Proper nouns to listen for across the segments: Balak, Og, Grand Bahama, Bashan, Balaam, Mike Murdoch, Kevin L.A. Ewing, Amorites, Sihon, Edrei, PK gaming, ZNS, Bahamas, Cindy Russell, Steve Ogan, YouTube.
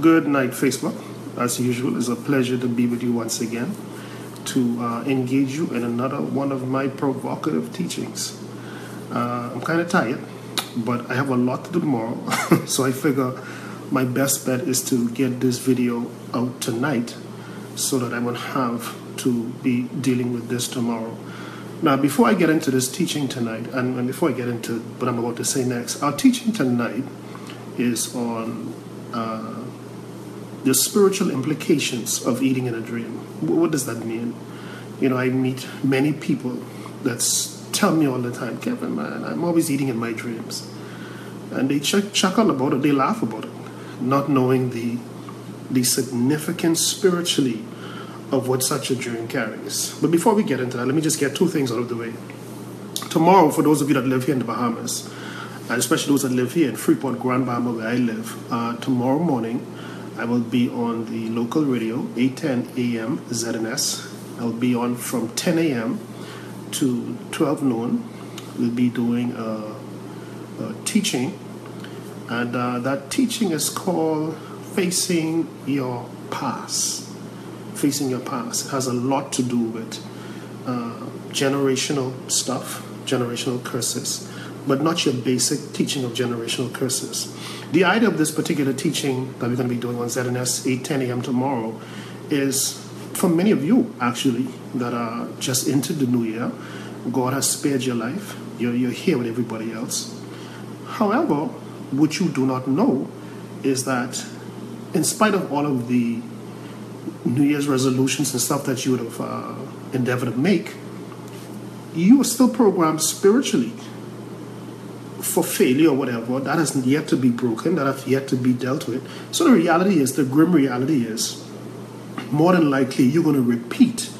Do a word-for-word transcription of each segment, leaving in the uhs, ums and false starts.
Good night, Facebook. As usual, it's a pleasure to be with you once again to uh, engage you in another one of my provocative teachings. Uh, I'm kind of tired, but I have a lot to do tomorrow, so I figure my best bet is to get this video out tonight so that I won't have to be dealing with this tomorrow. Now, before I get into this teaching tonight, and, and before I get into what I'm about to say next, our teaching tonight is on uh, the spiritual implications of eating in a dream. What does that mean? You know, I meet many people that tell me all the time, Kevin, man, I'm always eating in my dreams. And they ch chuckle about it, they laugh about it, not knowing the, the significance spiritually of what such a dream carries. But before we get into that, let me just get two things out of the way. Tomorrow, for those of you that live here in the Bahamas, and especially those that live here in Freeport, Grand Bahama, where I live, uh, tomorrow morning I will be on the local radio, eight ten A M Z N S. I'll be on from ten A M to twelve noon. We'll be doing a, a teaching, and uh, that teaching is called Facing Your Past. Facing your past. It has a lot to do with uh, generational stuff, generational curses, but not your basic teaching of generational curses. The idea of this particular teaching that we're going to be doing on Z N S eight ten A M tomorrow is for many of you, actually, that are just into the new year. God has spared your life. You're, you're here with everybody else. However, what you do not know is that in spite of all of the New Year's resolutions and stuff that you would have uh, endeavored to make, you are still programmed spiritually for failure or whatever. That has yet to be broken. That has yet to be dealt with. So the reality is, the grim reality is, more than likely you're going to repeat,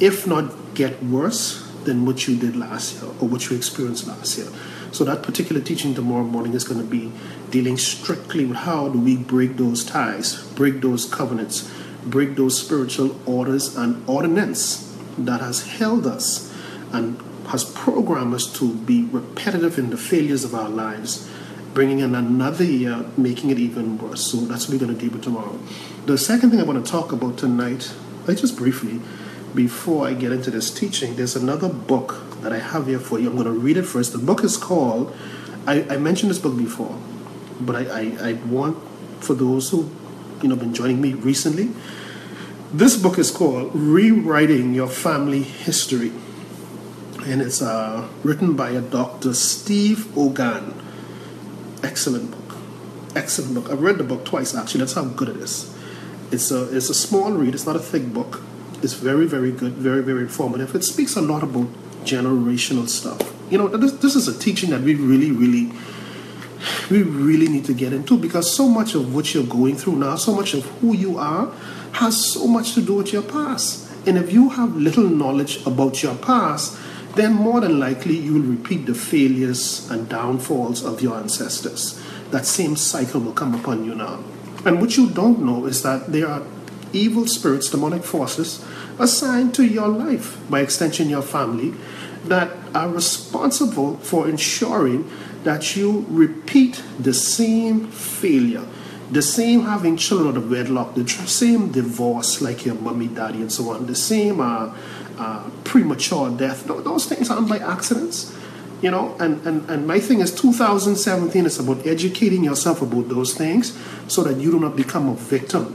if not get worse, than what you did last year or what you experienced last year. So that particular teaching tomorrow morning is going to be dealing strictly with how do we break those ties, break those covenants, break those spiritual orders and ordinance that has held us and has programmed us to be repetitive in the failures of our lives, bringing in another year, making it even worse. So that's what we're going to deal with tomorrow. The second thing I want to talk about tonight, just briefly, before I get into this teaching, there's another book that I have here for you. I'm going to read it first. The book is called, I, I mentioned this book before, but I, I, I want, for those who you know, been joining me recently, this book is called Rewriting Your Family History, and it's uh, written by a Doctor Steve Ogan. Excellent book, excellent book. I've read the book twice, actually. That's how good it is. It's a it's a small read. It's not a thick book. It's very very good, very very informative. It speaks a lot about generational stuff. You know, this this is a teaching that we really really. We really need to get into, because so much of what you're going through now, so much of who you are, has so much to do with your past. And if you have little knowledge about your past, then more than likely you will repeat the failures and downfalls of your ancestors. That same cycle will come upon you now. And what you don't know is that there are evil spirits, demonic forces, assigned to your life, by extension your family, that are responsible for ensuring that you repeat the same failure, the same having children out of wedlock, the same divorce like your mommy, daddy, and so on, the same uh, uh, premature death. Those things aren't by accidents, you know. And, and, and my thing is, two thousand seventeen is about educating yourself about those things so that you do not become a victim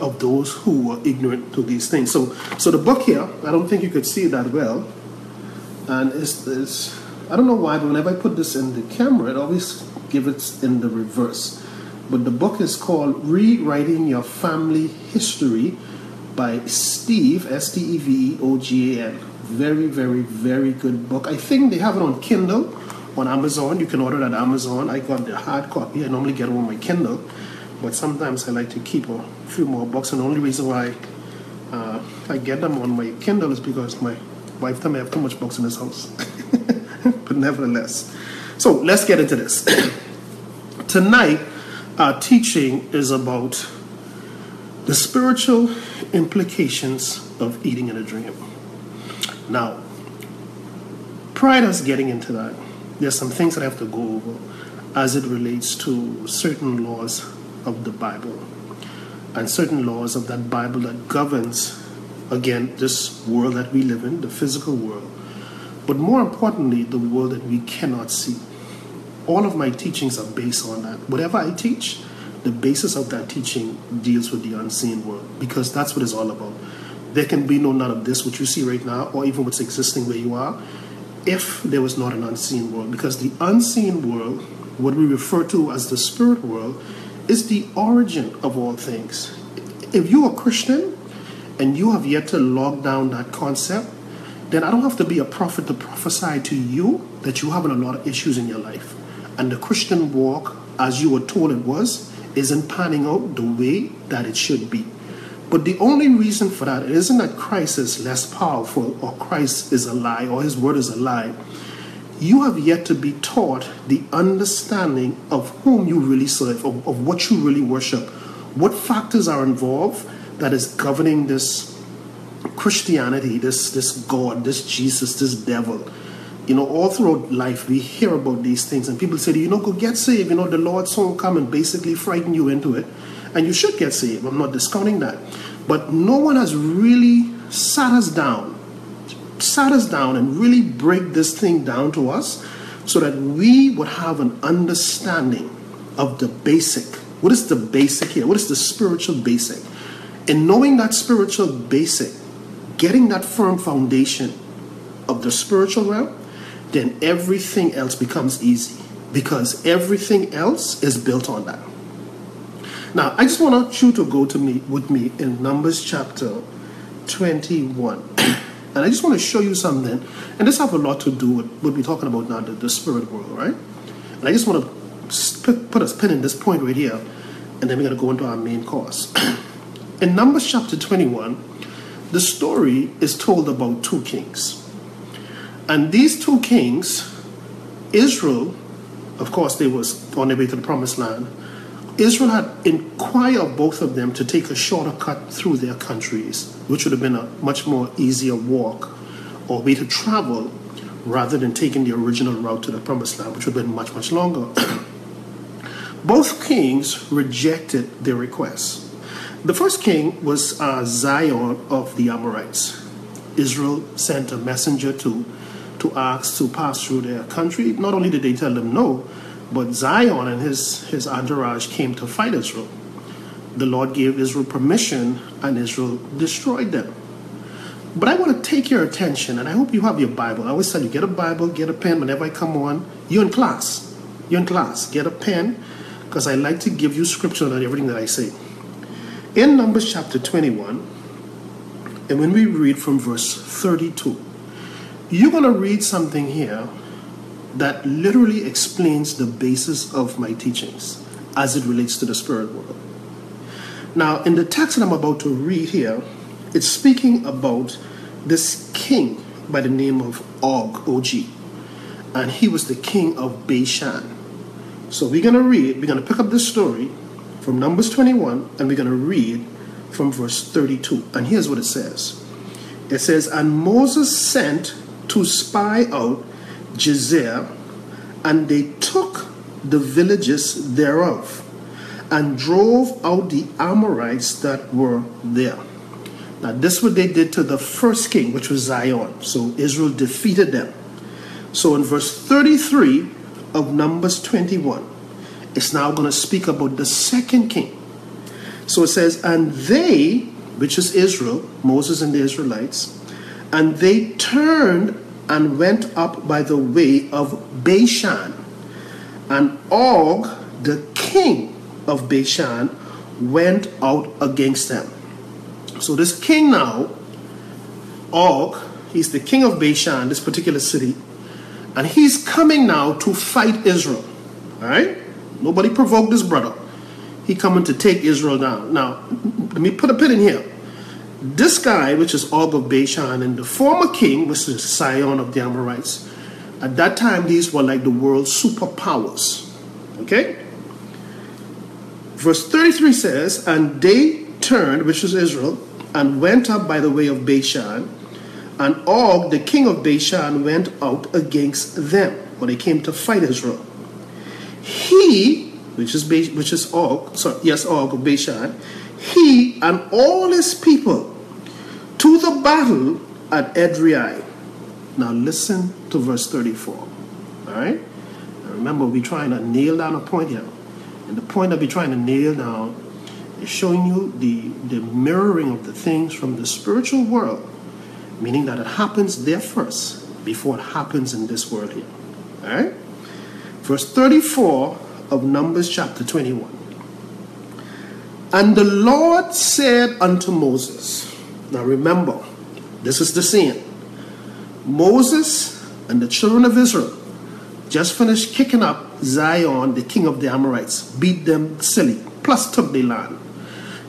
of those who are ignorant to these things. So, so the book here, I don't think you could see that well, and it's this. I don't know why, but whenever I put this in the camera, it always gives it in the reverse. But the book is called Rewriting Your Family History by Steve, S T E V E O G A N. Very, very, very good book. I think they have it on Kindle, on Amazon. You can order it at Amazon. I got the hard copy. I normally get it on my Kindle, but sometimes I like to keep a few more books. And the only reason why uh, I get them on my Kindle is because my wife told me I have too much books in this house. But nevertheless, so let's get into this. Tonight, our teaching is about the spiritual implications of eating in a dream. Now, prior to us getting into that, there's some things that I have to go over as it relates to certain laws of the Bible and certain laws of that Bible that governs, again, this world that we live in, the physical world, but more importantly, the world that we cannot see. All of my teachings are based on that. Whatever I teach, the basis of that teaching deals with the unseen world, because that's what it's all about. There can be no none of this, what you see right now, or even what's existing where you are, if there was not an unseen world. Because the unseen world, what we refer to as the spirit world, is the origin of all things. If you're a Christian and you have yet to lock down that concept, then I don't have to be a prophet to prophesy to you that you're having a lot of issues in your life. And the Christian walk, as you were told it was, isn't panning out the way that it should be. But the only reason for that isn't that Christ is less powerful or Christ is a lie or his word is a lie. You have yet to be taught the understanding of whom you really serve, of, of what you really worship, what factors are involved that is governing this Christianity, this, this God, this Jesus, this devil. You know, all throughout life, we hear about these things and people say, you know, go get saved. You know, the Lord's won't come and basically frighten you into it. And you should get saved. I'm not discounting that. But no one has really sat us down, sat us down and really break this thing down to us so that we would have an understanding of the basic. What is the basic here? What is the spiritual basic? And knowing that spiritual basic, getting that firm foundation of the spiritual realm, then everything else becomes easy, because everything else is built on that. Now, I just want you to go to me with me in Numbers chapter twenty-one. And I just want to show you something. And this has a lot to do with what we're talking about now, the, the spirit world, right? And I just want to put a pin in this point right here. And then we're going to go into our main course. In Numbers chapter twenty-one, the story is told about two kings. And these two kings, Israel, of course, they was on their way to the promised land. Israel had inquired both of them to take a shorter cut through their countries, which would have been a much more easier walk or way to travel rather than taking the original route to the promised land, which would have been much, much longer. Both kings rejected their request. The first king was uh, Sihon of the Amorites. Israel sent a messenger to, to ask to pass through their country. Not only did they tell them no, but Sihon and his, his entourage came to fight Israel. The Lord gave Israel permission, and Israel destroyed them. But I want to take your attention, and I hope you have your Bible. I always tell you, get a Bible, get a pen. Whenever I come on, you're in class. You're in class. Get a pen, because I like to give you scripture on everything that I say. In Numbers chapter twenty-one, and when we read from verse thirty-two, you're going to read something here that literally explains the basis of my teachings as it relates to the spirit world. Now, in the text that I'm about to read here, it's speaking about this king by the name of Og, O G, and he was the king of Bashan. So we're going to read, we're going to pick up this story from Numbers twenty-one, and we're going to read from verse thirty-two. And here's what it says. It says, "And Moses sent to spy out Gezer, and they took the villages thereof, and drove out the Amorites that were there." Now, this is what they did to the first king, which was Sihon. So Israel defeated them. So in verse thirty-three of Numbers twenty-one, it's now going to speak about the second king. So it says, "And they," which is Israel, Moses and the Israelites, "and they turned and went up by the way of Bashan. And Og, the king of Bashan, went out against them." So this king now, Og, he's the king of Bashan, this particular city, and he's coming now to fight Israel. All right? Nobody provoked this brother. He coming to take Israel down. Now, let me put a pin in here. This guy, which is Og of Bashan, and the former king, which is Sihon of the Amorites, at that time, these were like the world's superpowers. Okay? Verse thirty-three says, "And they turned," which is Israel, "and went up by the way of Bashan, and Og, the king of Bashan, went out against them." When they came to fight Israel. "He," which is Be which is Og, sorry, yes, Og of Bashan, he and all his people to the battle at Edrei. Now listen to verse thirty-four. All right? Now remember, we're trying to nail down a point here. And the point that we're trying to nail down is showing you the, the mirroring of the things from the spiritual world, meaning that it happens there first before it happens in this world here. All right? Verse thirty-four of Numbers chapter twenty-one. And the Lord said unto Moses, now remember, this is the scene. Moses and the children of Israel just finished kicking up Sihon, the king of the Amorites, beat them silly, plus took their land.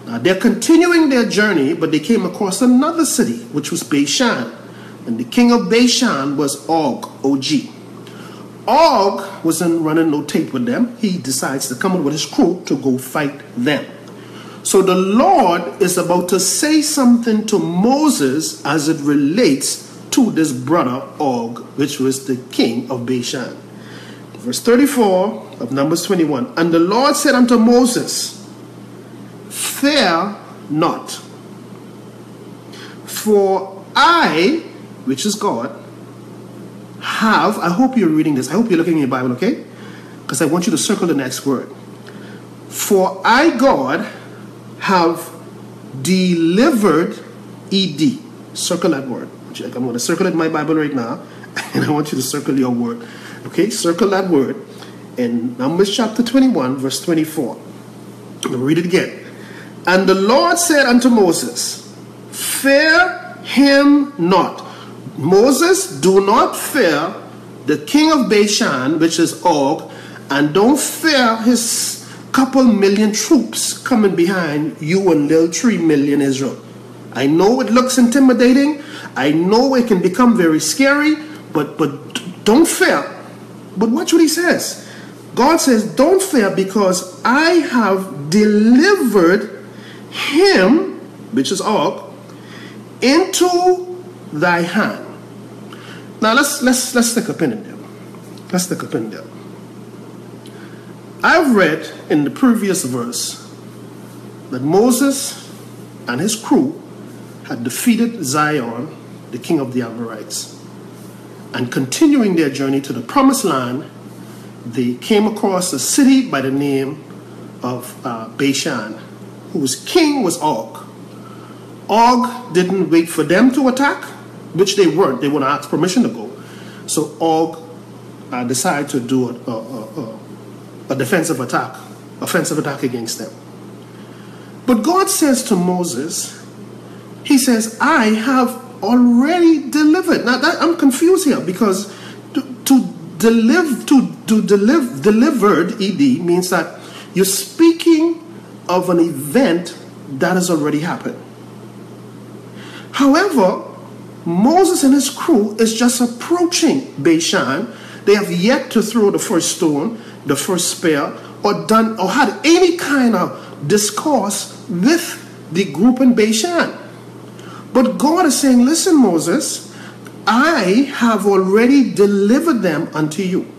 Now they're continuing their journey, but they came across another city, which was Bashan. And the king of Bashan was Og, O G. Og wasn't running no tape with them. He decides to come up with his crew to go fight them. So the Lord is about to say something to Moses as it relates to this brother Og, which was the king of Bashan. Verse thirty-four of Numbers twenty-one. And the Lord said unto Moses, fear not, for I, which is God, have, I hope you're reading this, I hope you're looking in your Bible, okay? Because I want you to circle the next word. For I, God, have delivered Ed. Circle that word. I'm going to circle it in my Bible right now, and I want you to circle your word. Okay, circle that word in Numbers chapter twenty-one, verse twenty-four. I'll read it again. And the Lord said unto Moses, fear him not. Moses, do not fear the king of Bashan, which is Og, and don't fear his couple million troops coming behind you and little three million Israel. I know it looks intimidating. I know it can become very scary, but, but don't fear. But watch what he says. God says, don't fear, because I have delivered him, which is Og, into thy hand. Now let's let's let's stick a pin in there. Let's stick a pin there. I've read in the previous verse that Moses and his crew had defeated Sihon, the king of the Amorites. And continuing their journey to the promised land, they came across a city by the name of uh, Bashan, whose king was Og. Og didn't wait for them to attack, which they weren't. They wouldn't ask permission to go. So Og uh, decided to do a, a, a, a defensive attack, offensive attack against them. But God says to Moses, he says, I have already delivered. Now, that, I'm confused here, because to, to deliver, to, to deliver, delivered, E D, means that you're speaking of an event that has already happened. However, Moses and his crew is just approaching Bashan. They have yet to throw the first stone, the first spear, or done, or had any kind of discourse with the group in Bashan. But God is saying, listen, Moses, I have already delivered them unto you.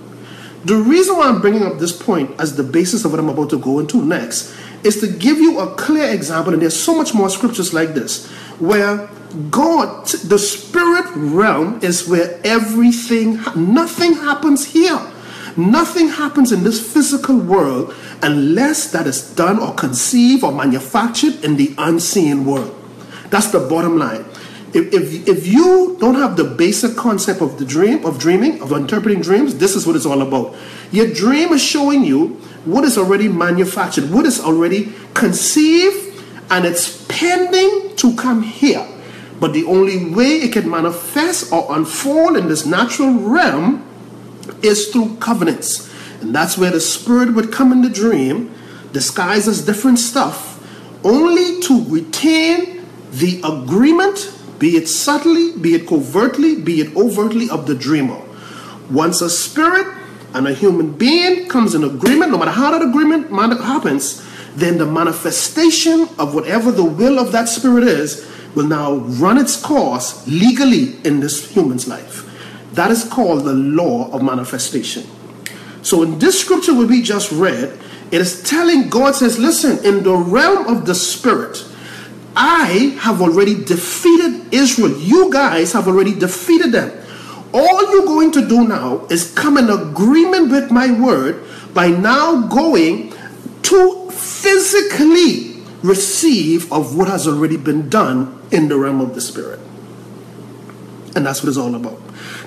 The reason why I'm bringing up this point as the basis of what I'm about to go into next is to give you a clear example, and there's so much more scriptures like this, where God, the spirit realm, is where everything, nothing happens here. Nothing happens in this physical world unless that is done or conceived or manufactured in the unseen world. That's the bottom line. If, if, if you don't have the basic concept of the dream, of dreaming, of interpreting dreams, this is what it's all about. Your dream is showing you what is already manufactured, what is already conceived, and it's pending to come here. But the only way it can manifest or unfold in this natural realm is through covenants. And that's where the spirit would come in the dream, disguised as different stuff, only to retain the agreement, be it subtly, be it covertly, be it overtly, of the dreamer. Once a spirit and a human being comes in agreement, no matter how that agreement happens, then the manifestation of whatever the will of that spirit is will now run its course legally in this human's life. That is called the law of manifestation. So in this scripture we just read, It is telling God, says, listen, in the realm of the spirit, I have already defeated Israel. You guys have already defeated them. All you're going to do now is come in agreement with my word by now going to physically receive of what has already been done in the realm of the spirit. And that's what it's all about.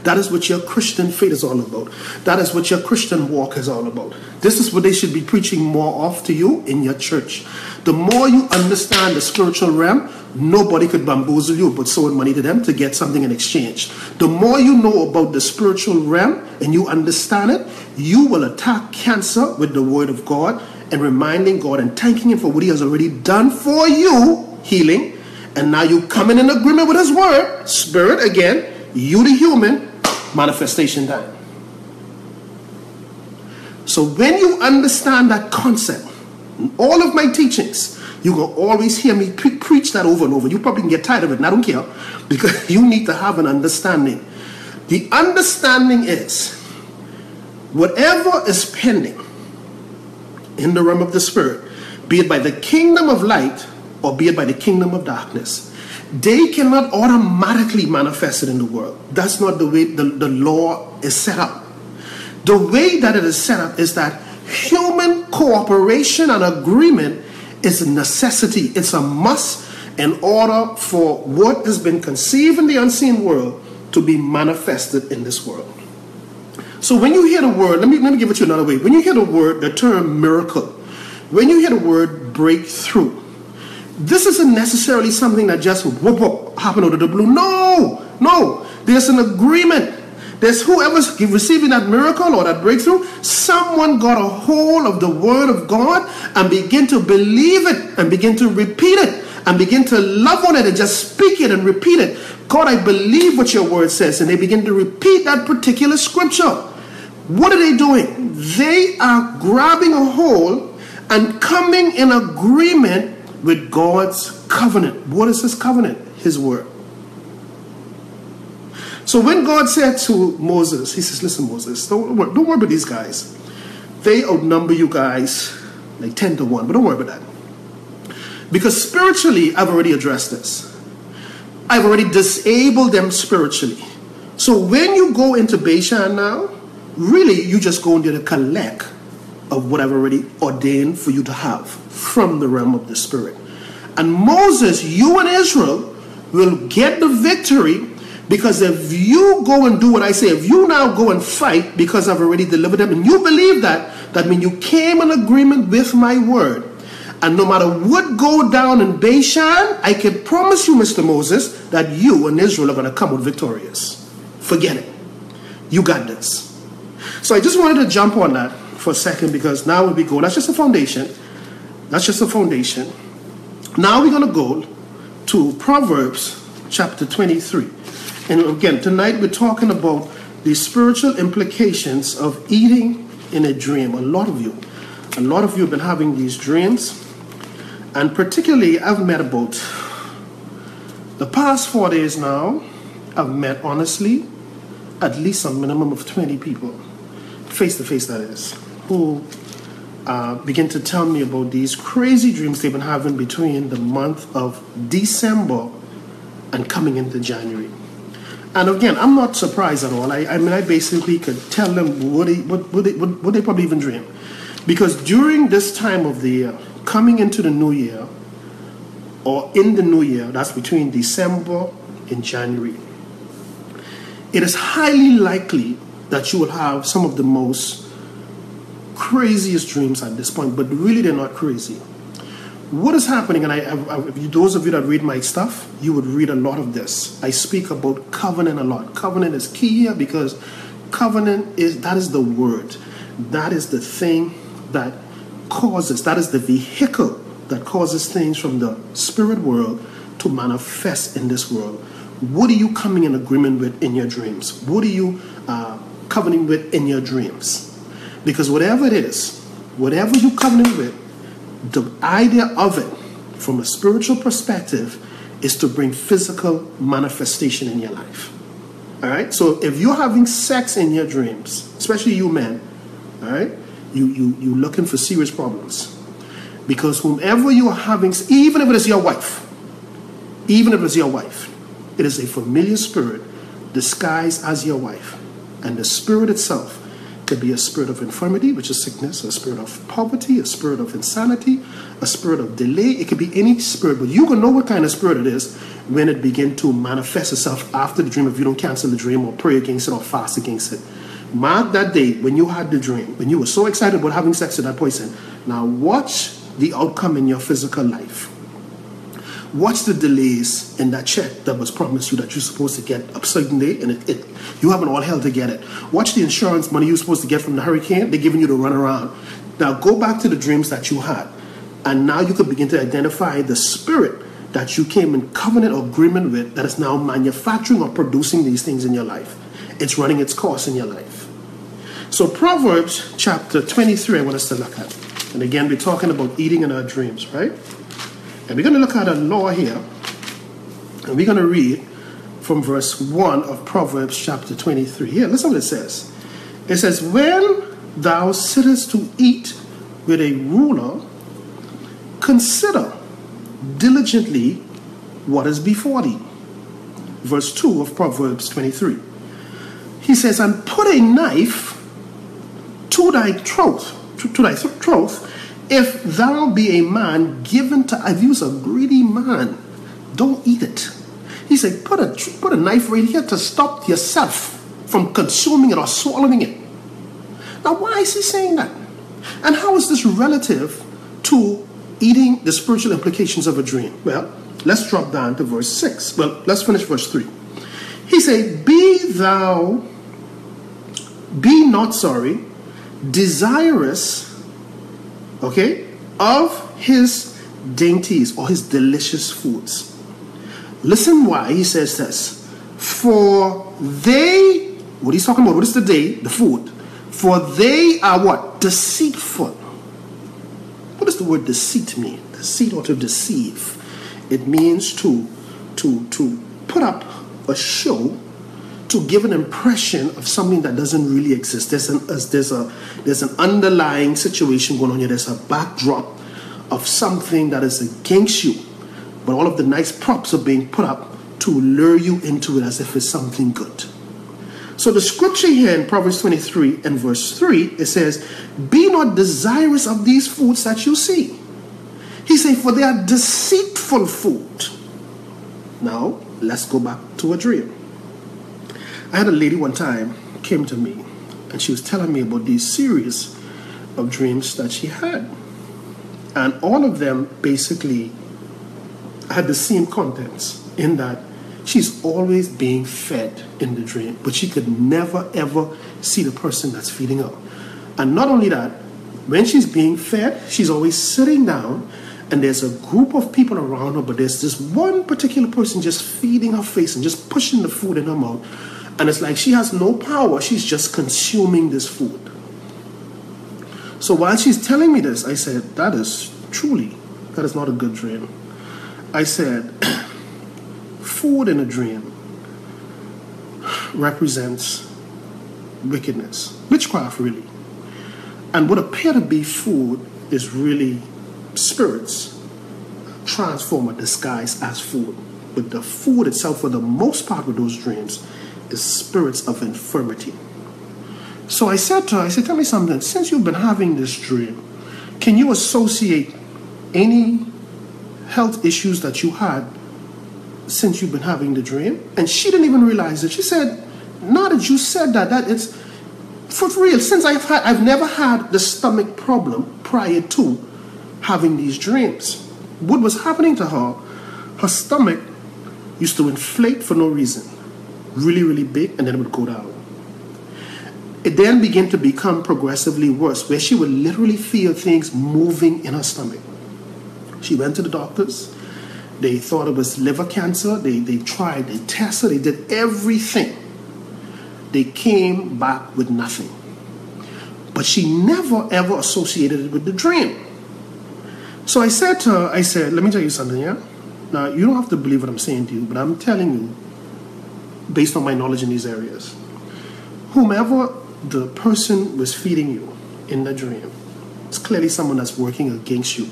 That is what your Christian faith is all about. That is what your Christian walk is all about. This is what they should be preaching more of to you in your church. The more you understand the spiritual realm, nobody could bamboozle you but sowing money to them to get something in exchange. The more you know about the spiritual realm and you understand it, you will attack cancer with the word of God and reminding God and thanking him for what he has already done for you, healing. And now you come in in agreement with his word, spirit again, you the human, manifestation time. So when you understand that concept, in all of my teachings, you will always hear me pre preach that over and over. You probably can get tired of it, and I don't care, because you need to have an understanding. The understanding is, whatever is pending in the realm of the spirit, be it by the kingdom of light, or be it by the kingdom of darkness, they cannot automatically manifest it in the world. That's not the way the, the law is set up. The way that it is set up is that human cooperation and agreement is a necessity. It's a must in order for what has been conceived in the unseen world to be manifested in this world. So when you hear the word, let me, let me give it to you another way. When you hear the word, the term miracle, when you hear the word breakthrough, this isn't necessarily something that just whoop, whoop, happened out of the blue. No, no. There's an agreement. There's whoever's receiving that miracle or that breakthrough, someone got a hold of the word of God and begin to believe it and begin to repeat it and begin to love on it and just speak it and repeat it. God, I believe what your word says. And they begin to repeat that particular scripture. What are they doing? They are grabbing a hold and coming in agreement with God's covenant. What is his covenant? His word. So when God said to Moses, he says, listen, Moses, don't worry, don't worry about these guys. They outnumber you guys like ten to one, but don't worry about that. Because spiritually, I've already addressed this. I've already disabled them spiritually. So when you go into Bashan now, really, you just go in there to collect of what I've already ordained for you to have from the realm of the spirit. And Moses, you and Israel will get the victory, because if you go and do what I say, if you now go and fight because I've already delivered them and you believe that, that means you came in agreement with my word. And no matter what go down in Bashan, I can promise you, Mister Moses, that you and Israel are going to come out victorious. Forget it. You got this. So I just wanted to jump on that for a second, because now we go, that's just a foundation, that's just a foundation. Now we're going to go to Proverbs chapter twenty-three, and again tonight we're talking about the spiritual implications of eating in a dream. A lot of you, a lot of you have been having these dreams, and particularly I've met about the past four days now, I've met honestly at least a minimum of twenty people, face to face that is, who uh, begin to tell me about these crazy dreams they've been having between the month of December and coming into January. And again, I'm not surprised at all. I, I mean, I basically could tell them what they, what, what, they, what, what they probably even dream. Because during this time of the year, coming into the new year, or in the new year, that's between December and January, it is highly likely that you will have some of the most craziest dreams at this point, but really they're not crazy. What is happening, and I, I, I, those of you that read my stuff, you would read a lot of this. I speak about covenant a lot. Covenant is key here, because covenant is, that is the word. That is the thing that causes, that is the vehicle that causes things from the spirit world to manifest in this world. What are you coming in agreement with in your dreams? What are you uh, covenanting with in your dreams? Because whatever it is, whatever you covenant with, the idea of it from a spiritual perspective is to bring physical manifestation in your life. All right? So if you're having sex in your dreams, especially you men, all right, you, you, you're looking for serious problems. Because whomever you're having, even if it is your wife, even if it is your wife, it is a familiar spirit disguised as your wife. And the spirit itself could be a spirit of infirmity, which is sickness, a spirit of poverty, a spirit of insanity, a spirit of delay. It could be any spirit, but you can know what kind of spirit it is when it begins to manifest itself after the dream if you don't cancel the dream or pray against it or fast against it. Mark that day when you had the dream, when you were so excited about having sex with that poison. Now watch the outcome in your physical life. Watch the delays in that check that was promised you that you're supposed to get a certain day, and it, it, you haven't all hell to get it. Watch the insurance money you're supposed to get from the hurricane. They're giving you the runaround. Now go back to the dreams that you had, and now you can begin to identify the spirit that you came in covenant or agreement with that is now manufacturing or producing these things in your life. It's running its course in your life. So Proverbs chapter twenty-three, I want us to look at. And again, we're talking about eating in our dreams, right? And we're going to look at a law here. And we're going to read from verse one of Proverbs chapter twenty-three. Here, listen what it says. It says, when thou sittest to eat with a ruler, consider diligently what is before thee. Verse two of Proverbs twenty-three. He says, and put a knife to thy throat, to, to thy throat, if thou be a man given to, if you's a greedy man, don't eat it. He said, put a, put a knife right here to stop yourself from consuming it or swallowing it. Now, why is he saying that? And how is this relative to eating the spiritual implications of a dream? Well, let's drop down to verse six. Well, let's finish verse three. He said, be thou... Be not sorry, desirous, okay, of his dainties or his delicious foods. Listen why he says this. For they, what he's talking about, what is the day? The food. For they are what? Deceitful. What does the word deceit mean? Deceit or to deceive. It means to, to, to put up a show, to give an impression of something that doesn't really exist. There's an, there's a, there's an underlying situation going on here. There's a backdrop of something that is against you. But all of the nice props are being put up to lure you into it as if it's something good. So the scripture here in Proverbs twenty-three and verse three, it says, be not desirous of these foods that you see. He said, for they are deceitful food. Now, let's go back to a dream. I had a lady one time came to me and she was telling me about these series of dreams that she had. And all of them basically had the same contents in that she's always being fed in the dream, but she could never ever see the person that's feeding her. And not only that, when she's being fed, she's always sitting down and there's a group of people around her, but there's this one particular person just feeding her face and just pushing the food in her mouth. And it's like she has no power. She's just consuming this food. So while she's telling me this, I said, that is truly, that is not a good dream. I said, food in a dream represents wickedness, witchcraft really. And what appear to be food is really spirits transformed or disguised as food. But the food itself, for the most part with those dreams, is spirits of infirmity. So I said to her, I said, tell me something. Since you've been having this dream, can you associate any health issues that you had since you've been having the dream? And she didn't even realize it. She said, now that you said that, that it's for real. Since I've had, I've never had the stomach problem prior to having these dreams. What was happening to her, her stomach used to inflate for no reason. Really, really big, and then it would go down. It then began to become progressively worse, where she would literally feel things moving in her stomach. She went to the doctors. They thought it was liver cancer. They, they tried, they tested, they did everything. They came back with nothing. But she never, ever associated it with the dream. So I said to her, I said, let me tell you something, yeah? Now, you don't have to believe what I'm saying to you, but I'm telling you, based on my knowledge in these areas, whomever the person was feeding you in the dream. It's clearly someone that's working against you,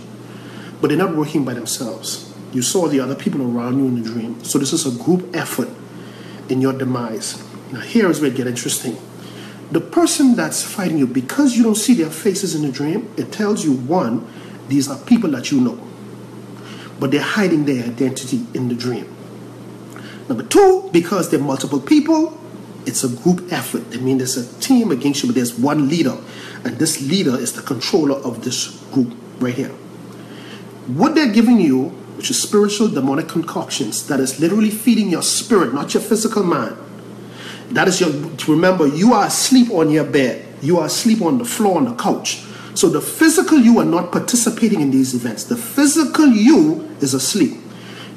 but they're not working by themselves. You saw the other people around you in the dream. So this is a group effort in your demise. Now here is where it gets interesting. The person that's fighting you, because you don't see their faces in the dream, it tells you, one, these are people that you know, but they're hiding their identity in the dream. Number two, because there are multiple people, it's a group effort. I mean, there's a team against you, but there's one leader, and this leader is the controller of this group right here. What they're giving you, which is spiritual demonic concoctions, that is literally feeding your spirit, not your physical mind. That is your, remember, you are asleep on your bed. You are asleep on the floor, on the couch. So the physical you are not participating in these events. The physical you is asleep.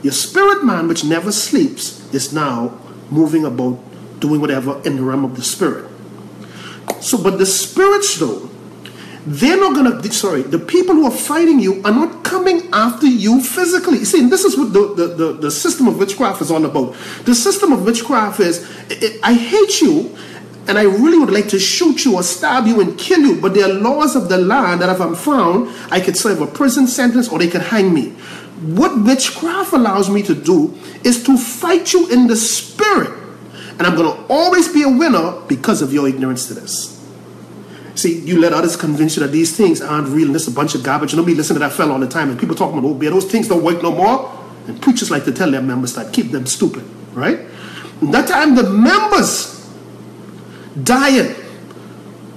Your spirit man, which never sleeps, is now moving about, doing whatever in the realm of the spirit. So, but the spirits though, they're not going to, sorry, the people who are fighting you are not coming after you physically. See, and this is what the, the, the, the system of witchcraft is all about. The system of witchcraft is, it, it, I hate you, and I really would like to shoot you or stab you and kill you, but there are laws of the land that if I'm found, I could serve a prison sentence or they can hang me. What witchcraft allows me to do is to fight you in the spirit, and I'm going to always be a winner because of your ignorance to this. See, you let others convince you that these things aren't real and this is a bunch of garbage. Nobody listen to that fella all the time. And people talking about, oh, beer, those things don't work no more. And preachers like to tell their members that, keep them stupid, right? And that time the members dying,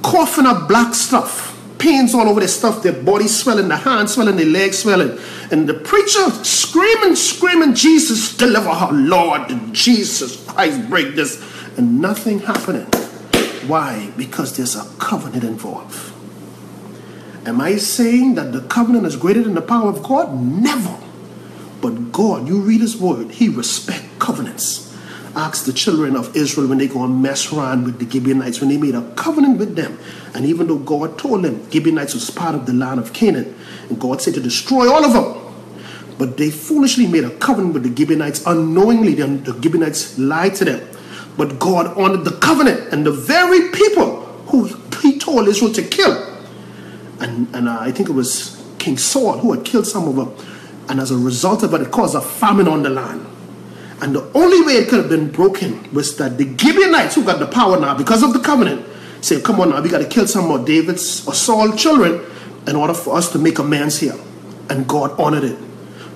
coughing up black stuff, pains all over their stuff, their body swelling, their hands swelling, their legs swelling. And the preacher screaming, screaming, Jesus, deliver her, Lord, Jesus Christ, break this. And nothing happening. Why? Because there's a covenant involved. Am I saying that the covenant is greater than the power of God? Never. But God, you read his word, he respects covenants. Ask the children of Israel when they go and mess around with the Gibeonites, when they made a covenant with them. And even though God told them, Gibeonites was part of the land of Canaan, and God said to destroy all of them. But they foolishly made a covenant with the Gibeonites unknowingly. The Gibeonites lied to them. But God honored the covenant, and the very people who he told Israel to kill. And, and uh, I think it was King Saul who had killed some of them. And as a result of it, it caused a famine on the land. And the only way it could have been broken was that the Gibeonites, who got the power now because of the covenant, said, come on now, we got to kill some more David's or Saul's children in order for us to make amends here. And God honored it.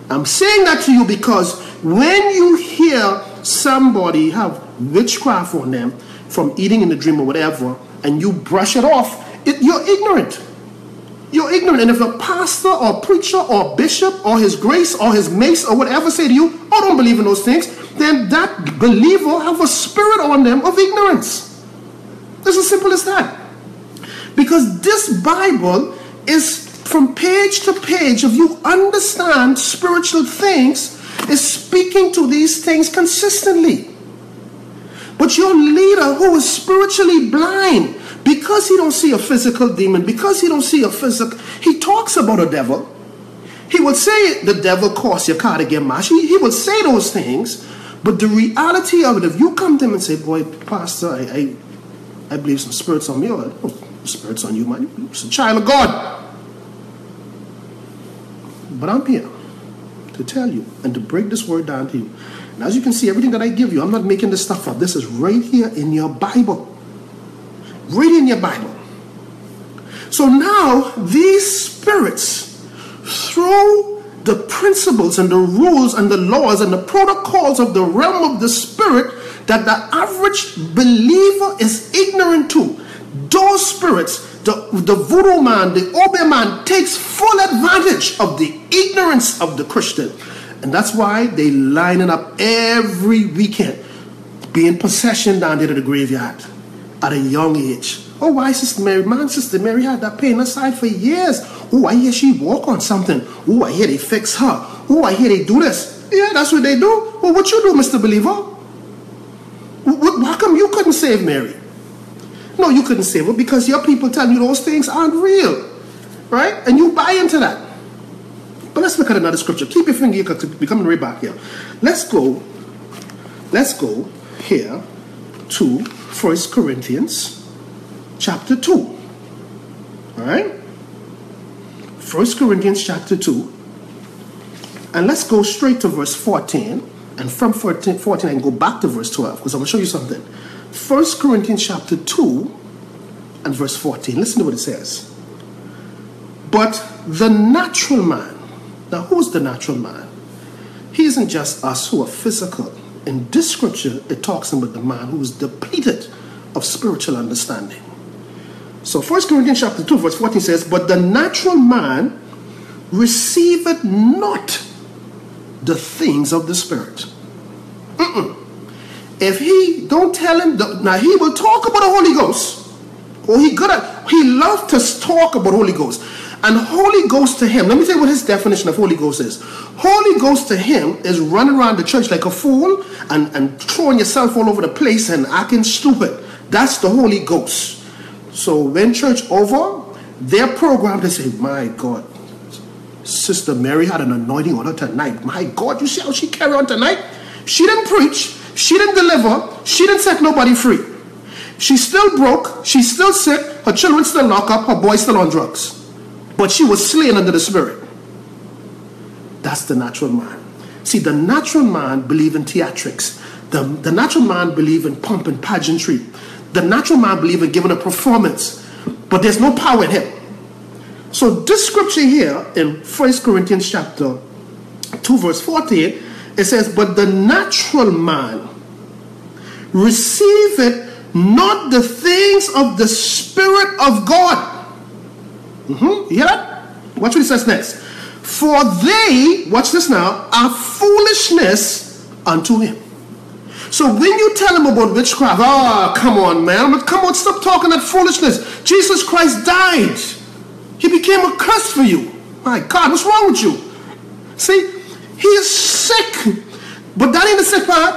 I'm saying that to you because when you hear somebody have witchcraft on them from eating in the dream or whatever, and you brush it off, it, you're ignorant. You're ignorant. And if a pastor or preacher or bishop or his grace or his mace or whatever say to you, oh, don't believe in those things, then that believer have a spirit on them of ignorance. It's as simple as that. Because this Bible is from page to page, if you understand spiritual things, is speaking to these things consistently. But your leader who is spiritually blind, because he don't see a physical demon, because he don't see a physical, he talks about a devil. He would say the devil costs your cardigan mash. He, he would say those things. But the reality of it, if you come to him and say, boy, pastor, I, I, I believe some spirits on me. Or oh, spirits on you, man. You're a child of God. But I'm here to tell you and to break this word down to you. And as you can see, everything that I give you, I'm not making this stuff up. This is right here in your Bible. Right in your Bible. So now, these spirits, through the principles and the rules and the laws and the protocols of the realm of the spirit that the average believer is ignorant to, those spirits, the, the voodoo man, the obe man, takes full advantage of the ignorance of the Christian. And that's why they lining up every weekend, being possession down there to the graveyard at a young age. Oh, why Sister Mary? Man, Sister Mary had that pain aside for years. Oh, I hear she walk on something. Oh, I hear they fix her. Oh, I hear they do this. Yeah, that's what they do. Well, what you do, Mister Believer? How come you couldn't save Mary? No, you couldn't save her because your people tell you those things aren't real. Right? And you buy into that. But let's look at another scripture. Keep your finger here because we're coming right back here. Let's go. Let's go here to First Corinthians chapter two. All right? First Corinthians chapter two. And let's go straight to verse fourteen. And from fourteen, fourteen and go back to verse twelve, because I'm going to show you something. First Corinthians chapter two and verse fourteen. Listen to what it says. But the natural man. Now, who's the natural man? He isn't just us who are physical. In this scripture, it talks about the man who is depleted of spiritual understanding. So First Corinthians chapter two verse fourteen says, but the natural man receiveth not the things of the Spirit. Mm-mm. If he, don't tell him, the, now he will talk about the Holy Ghost. Or he good at, he loves to talk about Holy Ghost. And Holy Ghost to him, let me tell you what his definition of Holy Ghost is. Holy Ghost to him is running around the church like a fool and, and throwing yourself all over the place and acting stupid. That's the Holy Ghost. So when church over, they're programmed to say, my God, Sister Mary had an anointing on her tonight. My God, you see how she carried on tonight? She didn't preach. She didn't deliver. She didn't set nobody free. She's still broke. She's still sick. Her children still locked up. Her boy's still on drugs. But she was slain under the Spirit. That's the natural man. See, the natural man believes in theatrics. The, the natural man believes in pomp and pageantry. The natural man believes in giving a performance. But there's no power in him. So this scripture here in First Corinthians chapter two verse fourteen, it says, but the natural man receiveth not the things of the Spirit of God. Mm-hmm. You hear that? Watch what it says next. For they, watch this now, are foolishness unto him. So when you tell him about witchcraft, oh, come on, man. But come on, stop talking that foolishness. Jesus Christ died. He became a curse for you. My God, what's wrong with you? See, he is sick. But that ain't the sick part.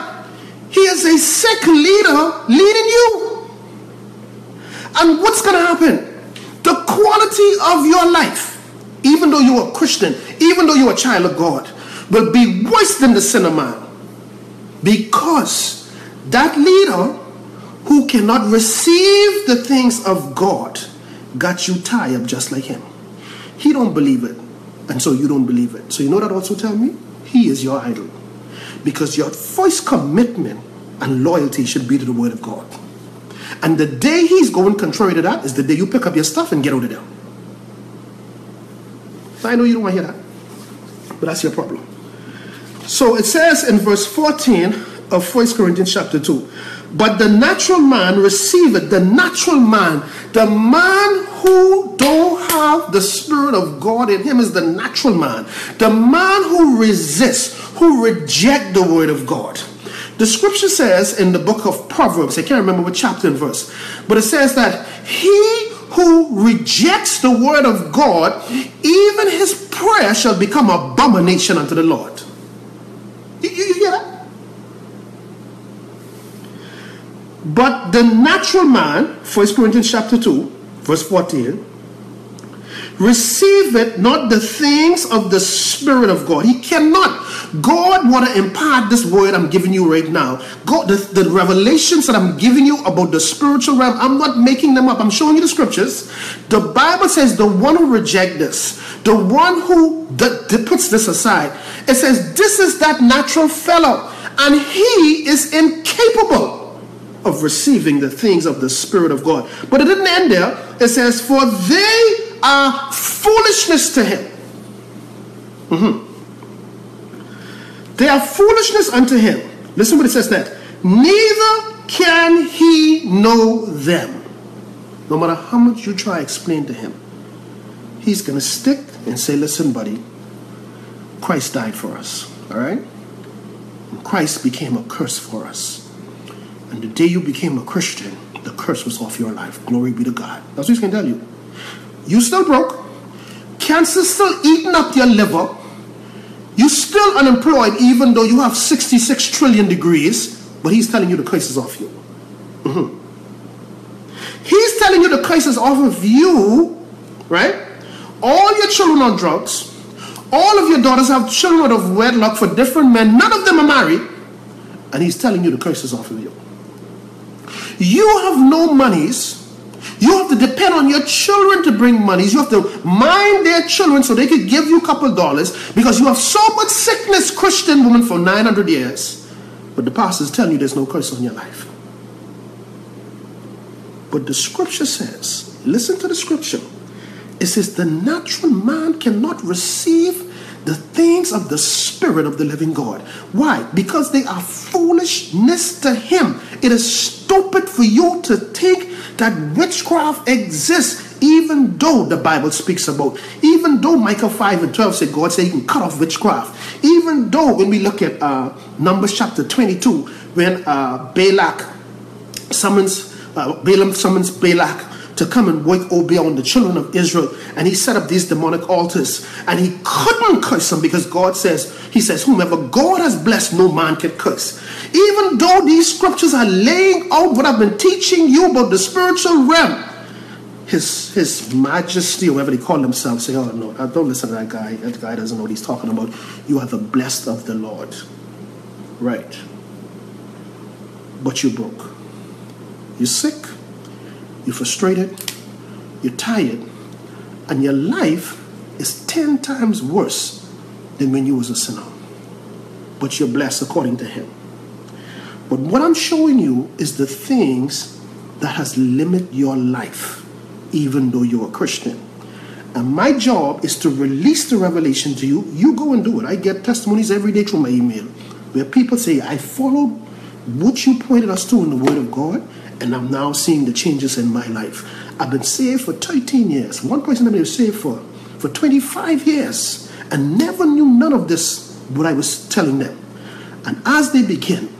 He is a sick leader leading you. And what's going to happen? The quality of your life, even though you are a Christian, even though you are a child of God, will be worse than the sinner man. Because that leader who cannot receive the things of God got you tied up just like him. He don't believe it, and so you don't believe it. So you know that also tell me? He is your idol. Because your first commitment and loyalty should be to the Word of God. And the day he's going contrary to that is the day you pick up your stuff and get out of there. Now, I know you don't want to hear that, but that's your problem. So it says in verse fourteen of First Corinthians chapter two, but the natural man receiveth, the natural man, the man who don't have the Spirit of God in him is the natural man. The man who resists, who reject the Word of God. The scripture says in the book of Proverbs, I can't remember what chapter and verse, but it says that he who rejects the Word of God, even his prayer shall become abomination unto the Lord. You, you hear that? But the natural man, First Corinthians chapter two, verse fourteen, receiveth not the things of the Spirit of God. He cannot. God want to impart this word I'm giving you right now. God, the, the revelations that I'm giving you about the spiritual realm, I'm not making them up. I'm showing you the scriptures. The Bible says the one who rejects this, the one who that, that puts this aside, it says this is that natural fellow, and he is incapable of receiving the things of the Spirit of God. But it didn't end there. It says, for they are foolishness to him. Mm-hmm. They are foolishness unto him. Listen what it says that. Neither can he know them. No matter how much you try to explain to him, he's going to stick and say, listen, buddy, Christ died for us. All right? And Christ became a curse for us. And the day you became a Christian, the curse was off your life. Glory be to God. That's what he's going to tell you. You still broke. Cancer still eating up your liver. You still unemployed even though you have sixty-six trillion degrees. But he's telling you the curse is off you. Mm-hmm. He's telling you the curse is off of you, right? All your children on drugs. All of your daughters have children out of wedlock for different men. None of them are married. And he's telling you the curse is off of you. You have no monies, You have to depend on your children to bring monies. You have to mind their children so they could give you a couple dollars, because you have so much sickness, Christian woman, for nine hundred years. But the pastor's telling you there's no curse on your life. But the scripture says, listen to the scripture. It says the natural man cannot receive the things of the Spirit of the living God. Why? Because they are foolishness to him. It is stupid for you to think that witchcraft exists, even though the Bible speaks about, even though Micah five and twelve said, God said you can cut off witchcraft. Even though when we look at uh, Numbers chapter twenty-two, when uh, Balak summons, uh, Balaam summons Balak to come and work Obed on the children of Israel. And he set up these demonic altars. And he couldn't curse them because God says, he says, whomever God has blessed, no man can curse. Even though these scriptures are laying out what I've been teaching you about the spiritual realm, his, his majesty, or whatever they call themselves, say, oh no, don't listen to that guy. That guy doesn't know what he's talking about. You are the blessed of the Lord. Right. But you're broke. You're sick. You're frustrated, you're tired, and your life is ten times worse than when you was a sinner. But you're blessed according to him. But what I'm showing you is the things that has limited your life, even though you're a Christian. And my job is to release the revelation to you. You go and do it. I get testimonies every day through my email where people say, I followed what you pointed us to in the Word of God, and I'm now seeing the changes in my life. I've been saved for thirteen years. One person I've been saved for, for twenty-five years. And never knew none of this, what I was telling them. And as they begin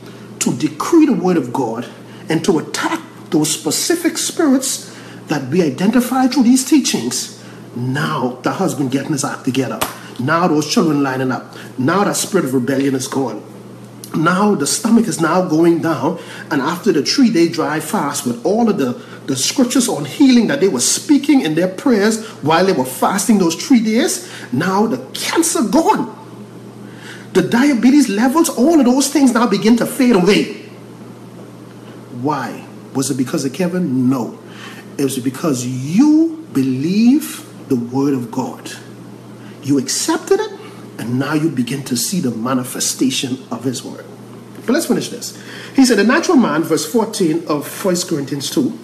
to decree the word of God and to attack those specific spirits that we identify through these teachings, now the husband getting his act together. Now those children lining up. Now that spirit of rebellion is gone. Now the stomach is now going down, and after the three-day dry fast with all of the, the scriptures on healing that they were speaking in their prayers while they were fasting those three days, now the cancer gone. The diabetes levels, all of those things now begin to fade away. Why? Was it because of Kevin? No. It was because you believe the word of God. You accepted it. And now you begin to see the manifestation of his word. But let's finish this. He said, the natural man, verse fourteen of First Corinthians two.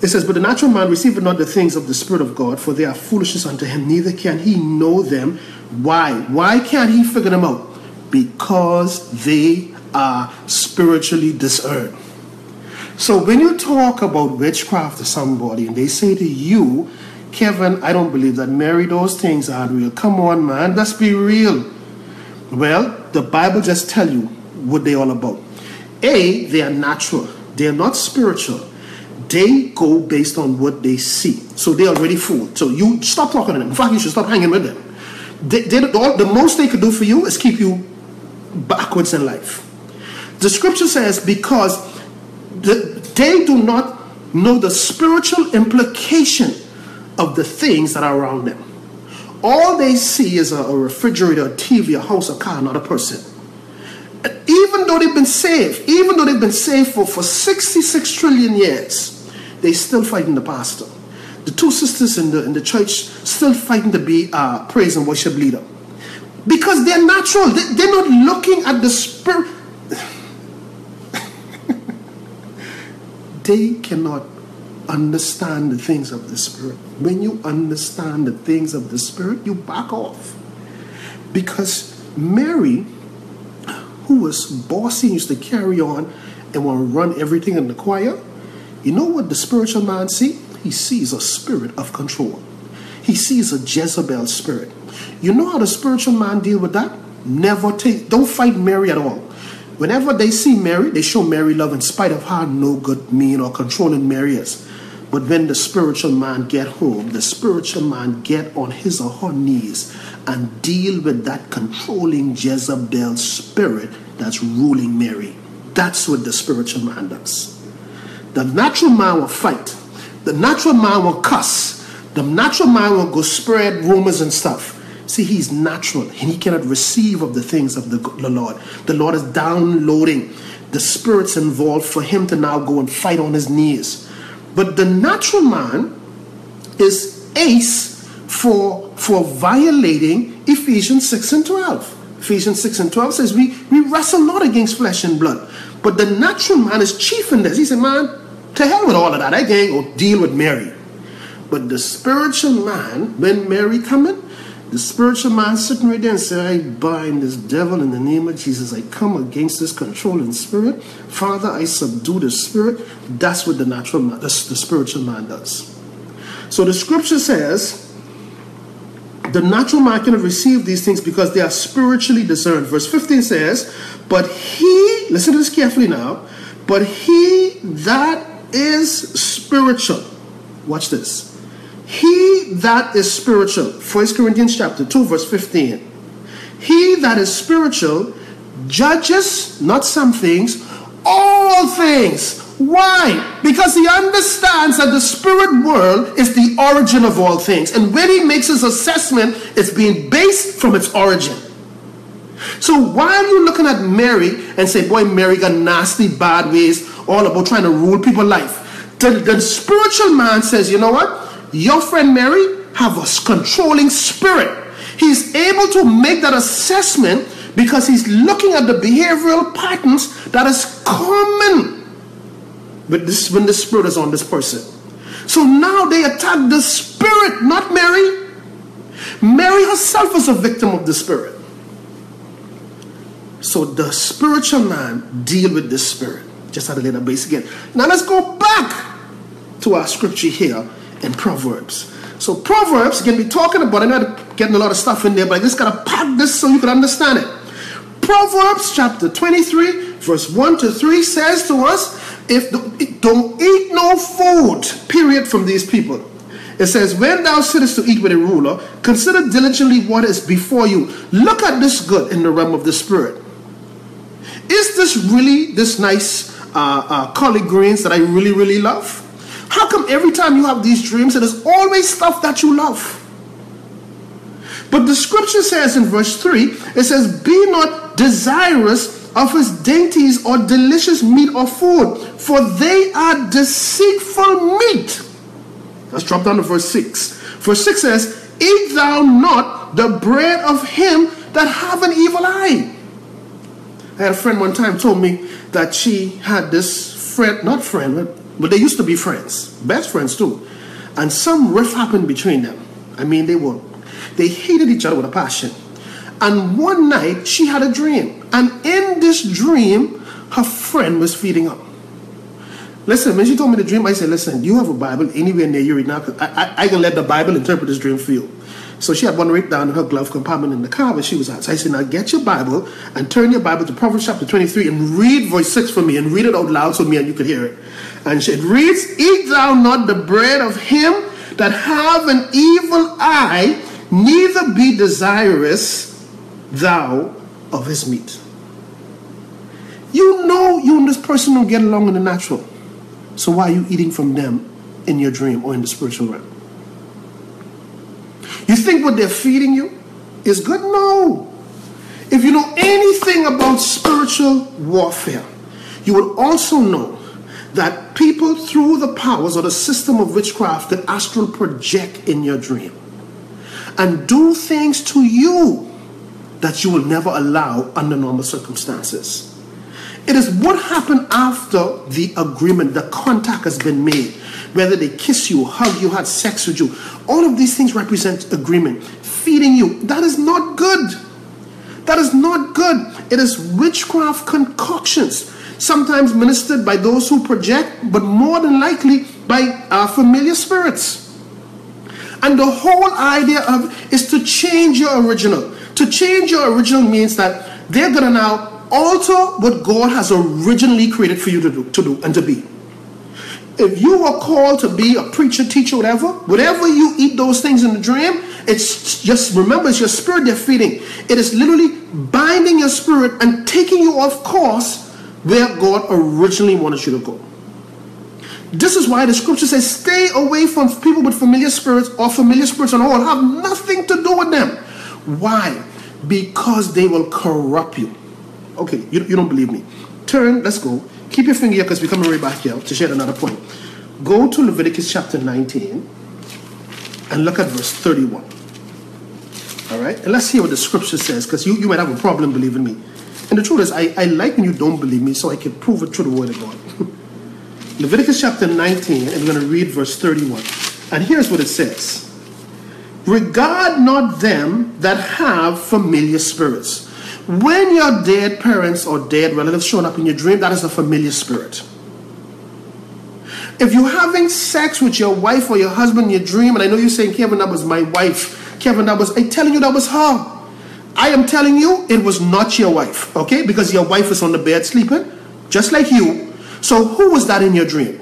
It says, but the natural man receiveth not the things of the Spirit of God, for they are foolishness unto him, neither can he know them. Why? Why can't he figure them out? Because they are spiritually discerned. So when you talk about witchcraft to somebody and they say to you, Kevin, I don't believe that. Mary, those things aren't real. Come on, man. Let's be real. Well, the Bible just tells you what they're all about. A, they are natural. They are not spiritual. They go based on what they see. So they're already fooled. So you stop talking to them. In fact, you should stop hanging with them. They, they, all, the most they could do for you is keep you backwards in life. The scripture says because the, they do not know the spiritual implication of the things that are around them. All they see is a, a refrigerator, a T V, a house, a car, another person. And even though they've been saved, even though they've been saved for, for sixty-six trillion years, they still fighting the pastor. The two sisters in the, in the church still fighting to be uh, praise and worship leader. Because they're natural. They, they're not looking at the spirit. They cannot understand the things of the Spirit. When you understand the things of the Spirit, you back off. Because Mary, who was bossy, used to carry on and want to run everything in the choir, you know what the spiritual man sees? He sees a spirit of control. He sees a Jezebel spirit. You know how the spiritual man deal with that? Never take, don't fight Mary at all. Whenever they see Mary, they show Mary love in spite of how no good, mean, or controlling Mary is. But when the spiritual man get home, the spiritual man get on his or her knees and deal with that controlling Jezebel spirit that's ruling Mary. That's what the spiritual man does. The natural man will fight. The natural man will cuss. The natural man will go spread rumors and stuff. See, he's natural and he cannot receive of the things of the, the Lord. The Lord is downloading the spirits involved for him to now go and fight on his knees. But the natural man is ace for, for violating Ephesians six and twelve. Ephesians six and twelve says, we, we wrestle not against flesh and blood. But the natural man is chief in this. He said, man, to hell with all of that. I can't go deal with Mary. But the spiritual man, when Mary cometh, the spiritual man sitting right there and say, I bind this devil in the name of Jesus. I come against this controlling spirit. Father, I subdue the spirit. That's what the natural man, the, the spiritual man does. So the scripture says, the natural man cannot receive these things because they are spiritually discerned. Verse fifteen says, but he, listen to this carefully now, but he that is spiritual, watch this. He that is spiritual, First Corinthians chapter two, verse fifteen. He that is spiritual judges not some things, all things. Why? Because he understands that the spirit world is the origin of all things. And when he makes his assessment, it's being based from its origin. So while you're looking at Mary and say, boy, Mary got nasty, bad ways, all about trying to rule people's life. The, the spiritual man says, you know what? Your friend Mary have a controlling spirit. He's able to make that assessment because he's looking at the behavioral patterns that is common with this, when the spirit is on this person. So now they attack the spirit, not Mary. Mary herself is a victim of the spirit. So the spiritual man deal with the spirit. Just had a little base again. Now let's go back to our scripture here. And Proverbs. So Proverbs, again, we're talking about, I know I'm getting a lot of stuff in there, but I just got to pack this so you can understand it. Proverbs chapter twenty-three, verse one to three says to us, "If the, don't eat no food, period, from these people. It says, when thou sittest to eat with a ruler, consider diligently what is before you. Look at this good in the realm of the spirit. Is this really this nice uh, uh, collard greens that I really, really love? How come every time you have these dreams, it is always stuff that you love? But the scripture says in verse three, it says, be not desirous of his dainties or delicious meat or food, for they are deceitful meat. Let's drop down to verse six. Verse six says, eat thou not the bread of him that have an evil eye. I had a friend one time told me that she had this friend, not friend, but But they used to be friends, best friends too. And some rift happened between them. I mean, they were, they hated each other with a passion. And one night, she had a dream. And in this dream, her friend was feeding up. Listen, when she told me the dream, I said, listen, you have a Bible anywhere near you right now. I, I, I can let the Bible interpret this dream for you. So she had one right down in her glove compartment in the car where she was at. So I said, now get your Bible and turn your Bible to Proverbs chapter twenty-three and read verse six for me and read it out loud so me and you could hear it. And it reads, eat thou not the bread of him that have an evil eye, neither be desirous thou of his meat. You know you and this person don't get along in the natural. So why are you eating from them in your dream or in the spiritual realm? You think what they're feeding you is good? No. If you know anything about spiritual warfare, you will also know that people through the powers or the system of witchcraft that astral project in your dream and do things to you that you will never allow under normal circumstances. It is what happened after the agreement, the contact has been made. Whether they kiss you, hug you, had sex with you. All of these things represent agreement. Feeding you. That is not good. That is not good. It is witchcraft concoctions. Sometimes ministered by those who project, but more than likely by our familiar spirits. And the whole idea of is to change your original. To change your original means that they're going to now alter what God has originally created for you to do, to do and to be. If you were called to be a preacher, teacher, whatever, whatever you eat those things in the dream, it's just, remember, it's your spirit they're feeding. It is literally binding your spirit and taking you off course where God originally wanted you to go. This is why the scripture says, stay away from people with familiar spirits or familiar spirits and all. Have nothing to do with them. Why? Because they will corrupt you. Okay, you, you don't believe me. Turn, let's go. Keep your finger here because we're coming right back here to share another point. Go to Leviticus chapter nineteen and look at verse thirty-one. All right? And let's see what the scripture says, because you, you might have a problem believing me. And the truth is, I, I like when you don't believe me, so I can prove it through the word of God. Leviticus chapter nineteen, and we're going to read verse thirty-one. And here's what it says. Regard not them that have familiar spirits. When your dead parents or dead relatives shown up in your dream, that is a familiar spirit. If you're having sex with your wife or your husband in your dream, and I know you're saying, Kevin, that was my wife. Kevin, that was, I'm telling you, that was her. I am telling you, it was not your wife, okay? Because your wife is on the bed sleeping, just like you. So who was that in your dream?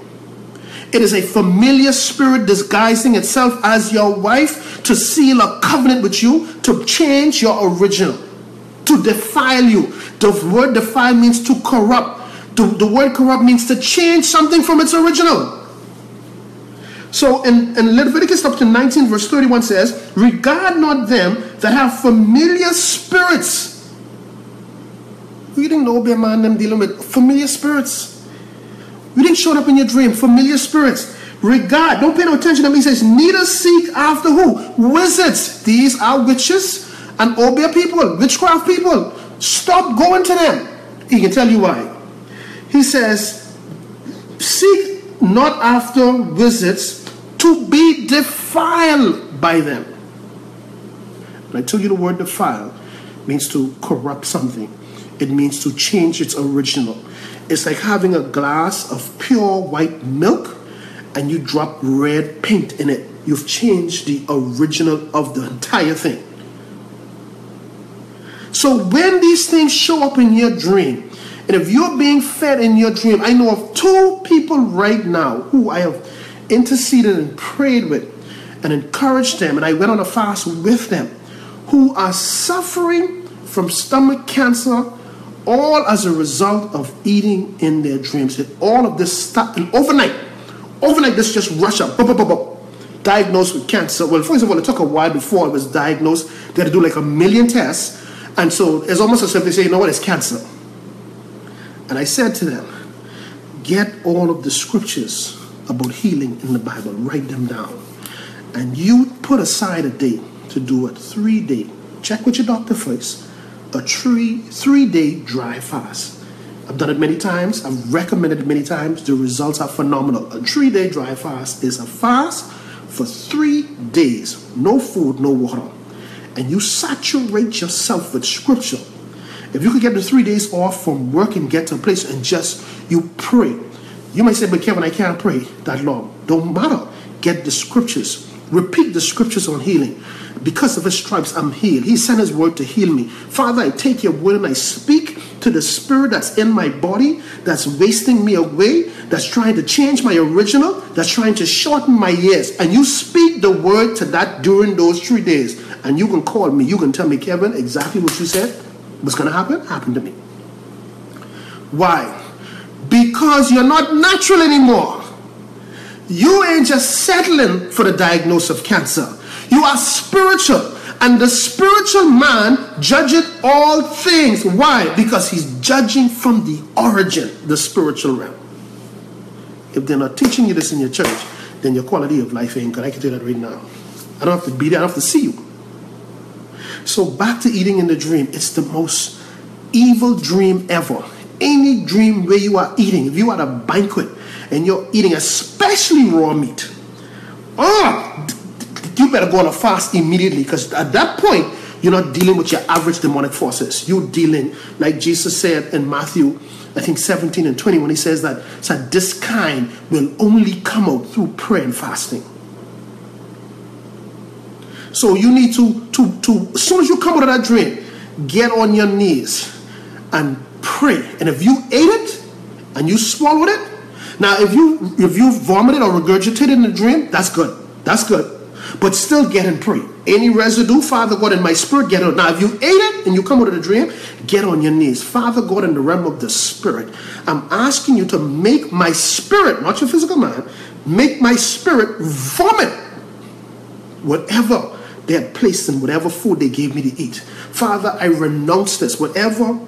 It is a familiar spirit disguising itself as your wife to seal a covenant with you, to change your original, to defile you. The word defile means to corrupt. The, the word corrupt means to change something from its original. So in, in Leviticus chapter nineteen, verse thirty-one says, regard not them that have familiar spirits. You didn't know be a man them dealing with familiar spirits. You didn't show up in your dream. Familiar spirits. Regard. Don't pay no attention to them. He says, neither seek after who? Wizards. These are witches and Obeah people, witchcraft people. Stop going to them. He can tell you why. He says, seek not after wizards to be defiled by them. And I tell you the word defile means to corrupt something. It means to change its original. It's like having a glass of pure white milk and you drop red paint in it. You've changed the original of the entire thing. So when these things show up in your dream, and if you're being fed in your dream, I know of two people right now who I have interceded and prayed with and encouraged them, and I went on a fast with them, who are suffering from stomach cancer, all as a result of eating in their dreams. And all of this stuff, and overnight, overnight this just rushed up, bup, bup, bup, bup, diagnosed with cancer. Well, first of all, it took a while before it was diagnosed. They had to do like a million tests. And so it's almost as if they say, you know what, it's cancer. And I said to them, get all of the scriptures about healing in the Bible, write them down. And you put aside a day to do a three-day, check with your doctor first, a three, three-day dry fast. I've done it many times. I've recommended it many times. The results are phenomenal. A three-day dry fast is a fast for three days. No food, no water. And you saturate yourself with scripture. If you could get the three days off from work and get to a place and just, you pray. You might say, but Kevin, I can't pray that long. Don't matter. Get the scriptures. Repeat the scriptures on healing. Because of his stripes, I'm healed. He sent his word to heal me. Father, I take your word and I speak to the spirit that's in my body, that's wasting me away, that's trying to change my original, that's trying to shorten my years. And you speak the word to that during those three days. And you can call me. You can tell me, Kevin, exactly what you said was going to happen, happened to me. Why? Because you're not natural anymore. You ain't just settling for the diagnosis of cancer. You are spiritual, and the spiritual man judgeth all things. Why? Because he's judging from the origin, the spiritual realm. If they're not teaching you this in your church, then your quality of life ain't good. I can tell you that right now. I don't have to be there. I don't have to see you. So back to eating in the dream. It's the most evil dream ever. Any dream where you are eating, if you are at a banquet and you're eating, especially raw meat, oh, you better go on a fast immediately, because at that point, you're not dealing with your average demonic forces. You're dealing, like Jesus said in Matthew, I think seventeen and twenty, when he says that, that this kind will only come out through prayer and fasting. So you need to, to, to as soon as you come out of that dream, get on your knees and pray. And if you ate it and you swallowed it, now if you, if you vomited or regurgitated in a dream, that's good. That's good. But still get and pray. Any residue, Father God, in my spirit, get out. Now, if you ate it and you come out of the dream, get on your knees. Father God, in the realm of the spirit, I'm asking you to make my spirit, not your physical mind, make my spirit vomit whatever they had placed in whatever food they gave me to eat. Father, I renounce this. Whatever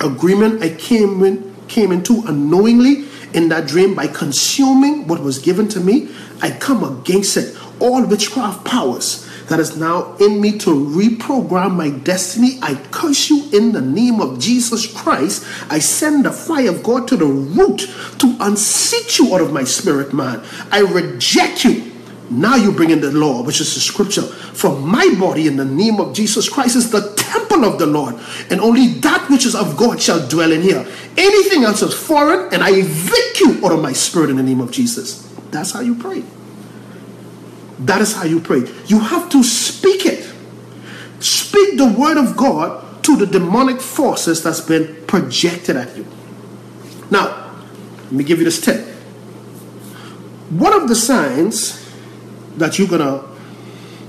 agreement I came in, came into unknowingly, in that dream by consuming what was given to me. I come against it, all witchcraft powers that is now in me to reprogram my destiny. I curse you in the name of Jesus Christ. I send the fire of God to the root to unseat you out of my spirit, man. I reject you. Now you bring in the law, which is the scripture. For my body in the name of Jesus Christ is the temple of the Lord, and only that which is of God shall dwell in here. Anything else is foreign, and I evict you out of my spirit in the name of Jesus. That's how you pray. That is how you pray. You have to speak it. Speak the word of God to the demonic forces that's been projected at you. Now, let me give you this tip. One of the signs that you're gonna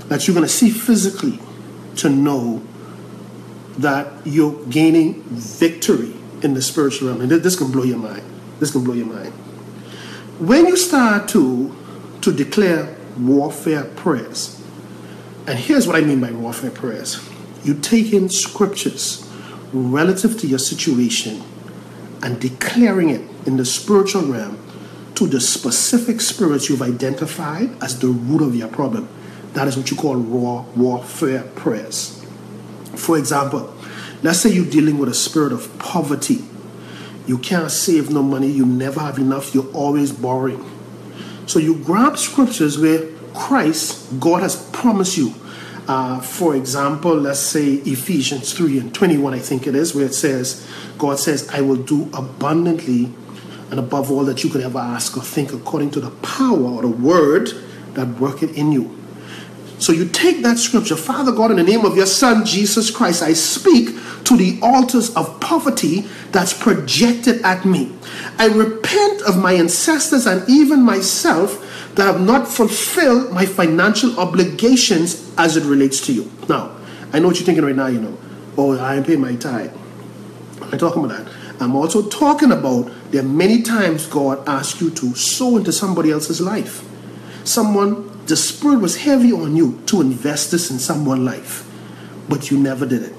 that you're gonna see physically to know that you're gaining victory in the spiritual realm, and this can blow your mind. This can blow your mind. When you start to to declare warfare prayers, and here's what I mean by warfare prayers: you take in scriptures relative to your situation and declaring it in the spiritual realm to the specific spirits you've identified as the root of your problem. That is what you call raw warfare prayers. For example, let's say you're dealing with a spirit of poverty. You can't save no money, you never have enough, you're always borrowing. So you grab scriptures where Christ, God has promised you. Uh, for example, let's say Ephesians three and twenty-one, I think it is, where it says, God says, I will do abundantly and above all that you could ever ask or think, according to the power or the word that worketh in you. So you take that scripture, Father God, in the name of your Son, Jesus Christ, I speak to the altars of poverty that's projected at me. I repent of my ancestors and even myself that have not fulfilled my financial obligations as it relates to you. Now, I know what you're thinking right now, you know, oh, I ain't paying my tithe. I'm talking about that. I'm also talking about there are many times God asks you to sow into somebody else's life. Someone, the spirit was heavy on you to invest this in someone's life, but you never did it.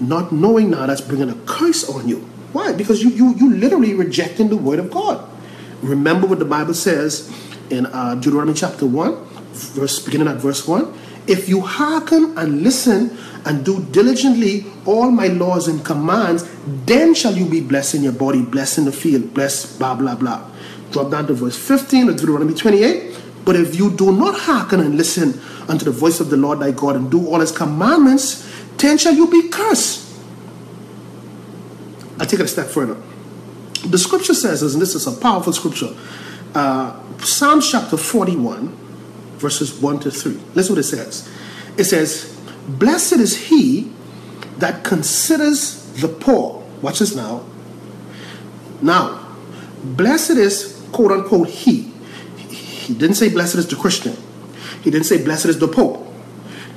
Not knowing now, that's bringing a curse on you. Why? Because you you, you literally rejecting the word of God. Remember what the Bible says in uh, Deuteronomy chapter one, verse, beginning at verse one. If you hearken and listen and do diligently all my laws and commands, then shall you be blessed in your body, blessed in the field, blessed, blah, blah, blah. Drop down to verse fifteen of Deuteronomy twenty-eight. But if you do not hearken and listen unto the voice of the Lord thy God and do all his commandments, then shall you be cursed. I'll take it a step further. The scripture says, and this is a powerful scripture, uh, Psalm chapter forty-one, verses one to three. Listen what it says. It says, blessed is he that considers the poor. Watch this now. Now, blessed is, quote unquote, he. He didn't say blessed is the Christian. He didn't say blessed is the Pope.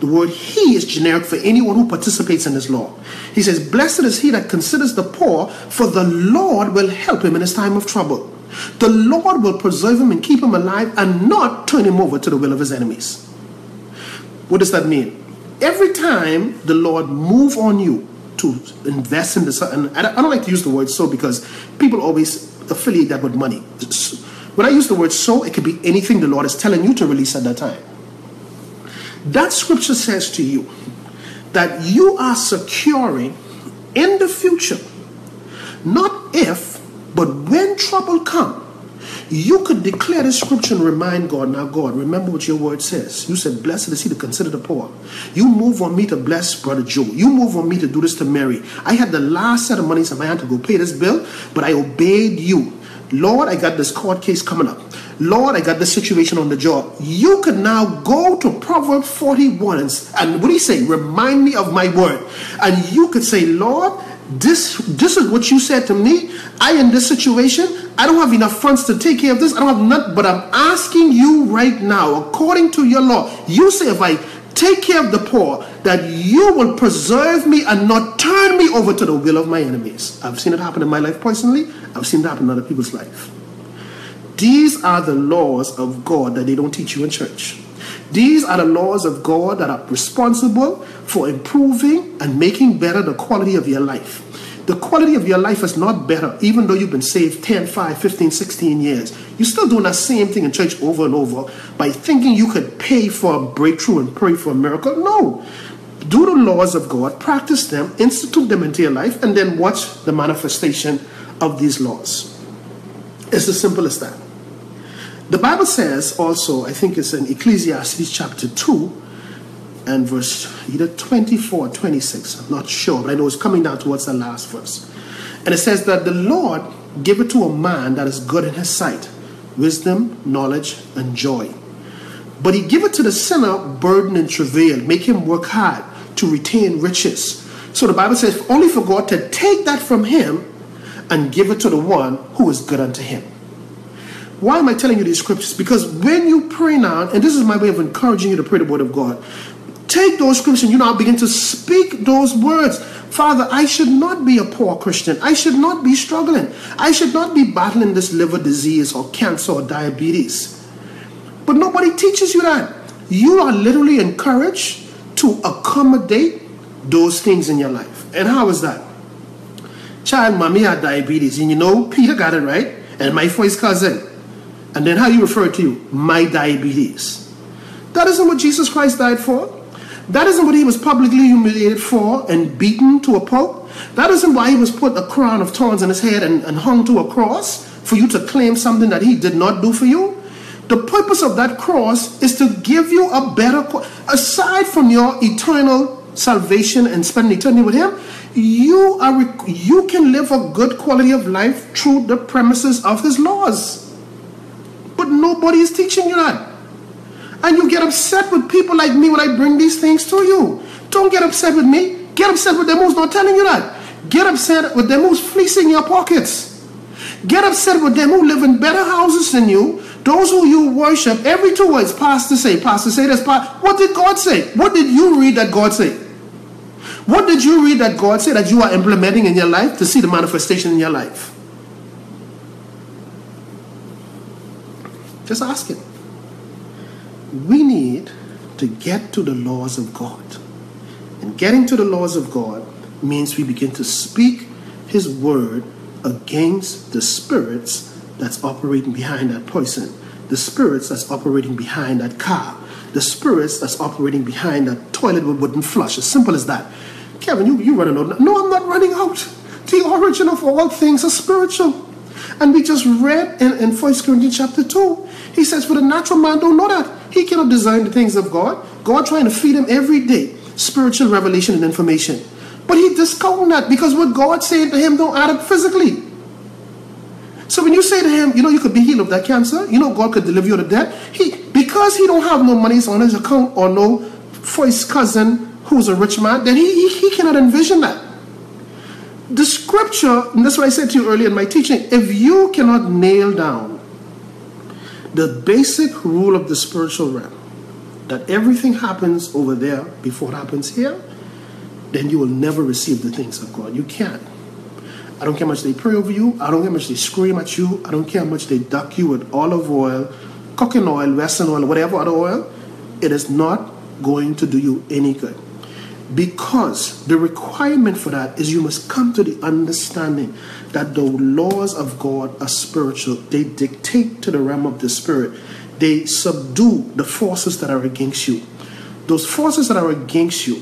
The word he is generic for anyone who participates in this law. He says, blessed is he that considers the poor, for the Lord will help him in his time of trouble. The Lord will preserve him and keep him alive and not turn him over to the will of his enemies. What does that mean? Every time the Lord moves on you to invest in this, and I don't like to use the word so because people always affiliate that with money. It's, When I use the word so, it could be anything the Lord is telling you to release at that time. That scripture says to you that you are securing in the future, not if, but when trouble comes, you could declare the scripture and remind God, now God, remember what your word says. You said, blessed is he to consider the poor. You move on me to bless Brother Joe. You move on me to do this to Mary. I had the last set of money in my hand to go pay this bill, but I obeyed you. Lord, I got this court case coming up. Lord, I got this situation on the job. You can now go to Proverbs forty-one and, and what do you say? Remind me of my word. And you could say, Lord, this, this is what you said to me. I in this situation, I don't have enough funds to take care of this. I don't have nothing, but I'm asking you right now, according to your law, you say if I take care of the poor, that you will preserve me and not turn me over to the will of my enemies. I've seen it happen in my life personally. I've seen it happen in other people's life. These are the laws of God that they don't teach you in church. These are the laws of God that are responsible for improving and making better the quality of your life. The quality of your life is not better, even though you've been saved ten, five, fifteen, sixteen years. You're still doing that same thing in church over and over by thinking you could pay for a breakthrough and pray for a miracle. No. Do the laws of God, practice them, institute them into your life, and then watch the manifestation of these laws. It's as simple as that. The Bible says also, I think it's in Ecclesiastes chapter two, and verse either twenty-four or twenty-six, I'm not sure, but I know it's coming down towards the last verse. And it says that the Lord giveth to a man that is good in his sight, wisdom, knowledge, and joy. But he giveth to the sinner burden and travail, make him work hard to retain riches. So the Bible says only for God to take that from him and give it to the one who is good unto him. Why am I telling you these scriptures? Because when you pray now, and this is my way of encouraging you to pray the word of God, take those scriptures and you now begin to speak those words. Father, I should not be a poor Christian. I should not be struggling. I should not be battling this liver disease or cancer or diabetes. But nobody teaches you that. You are literally encouraged to accommodate those things in your life. And how is that? Child, mommy had diabetes, and you know, Peter got it, right? And my first cousin. And then how you refer to you? My diabetes. That isn't what Jesus Christ died for. That isn't what he was publicly humiliated for and beaten to a pulp. That isn't why he was put a crown of thorns on his head and, and hung to a cross for you to claim something that he did not do for you. The purpose of that cross is to give you a better, aside from your eternal salvation and spending eternity with him, you are you can live a good quality of life through the premises of his laws. But nobody is teaching you that. And you get upset with people like me when I bring these things to you. Don't get upset with me. Get upset with them who's not telling you that. Get upset with them who's fleecing your pockets. Get upset with them who live in better houses than you. Those who you worship, every two words, pastor say, pastor say this, pastor. What did God say? What did you read that God said? What did you read that God said that you are implementing in your life to see the manifestation in your life? Just ask it. We need to get to the laws of God. And getting to the laws of God means we begin to speak his word against the spirits that's operating behind that person, the spirits that's operating behind that car, the spirits that's operating behind that toilet with wooden flush. As simple as that. Kevin, you, you're running out. No, I'm not running out. The origin of all things is spiritual. And we just read in, in First Corinthians chapter two, he says, for the natural man don't know that. He cannot discern the things of God. God trying to feed him every day spiritual revelation and information. But he discounted that because what God said to him don't add up physically. So when you say to him, you know, you could be healed of that cancer, you know, God could deliver you to death. He, because he don't have no money on his account or no first cousin who's a rich man, then he, he, he cannot envision that. The scripture, and that's what I said to you earlier in my teaching, if you cannot nail down the basic rule of the spiritual realm, that everything happens over there before it happens here, then you will never receive the things of God. You can't. I don't care how much they pray over you. I don't care how much they scream at you. I don't care how much they duck you with olive oil, cooking oil, western oil, whatever other oil. It is not going to do you any good. Because the requirement for that is you must come to the understanding that the laws of God are spiritual. They dictate to the realm of the spirit. They subdue the forces that are against you. Those forces that are against you,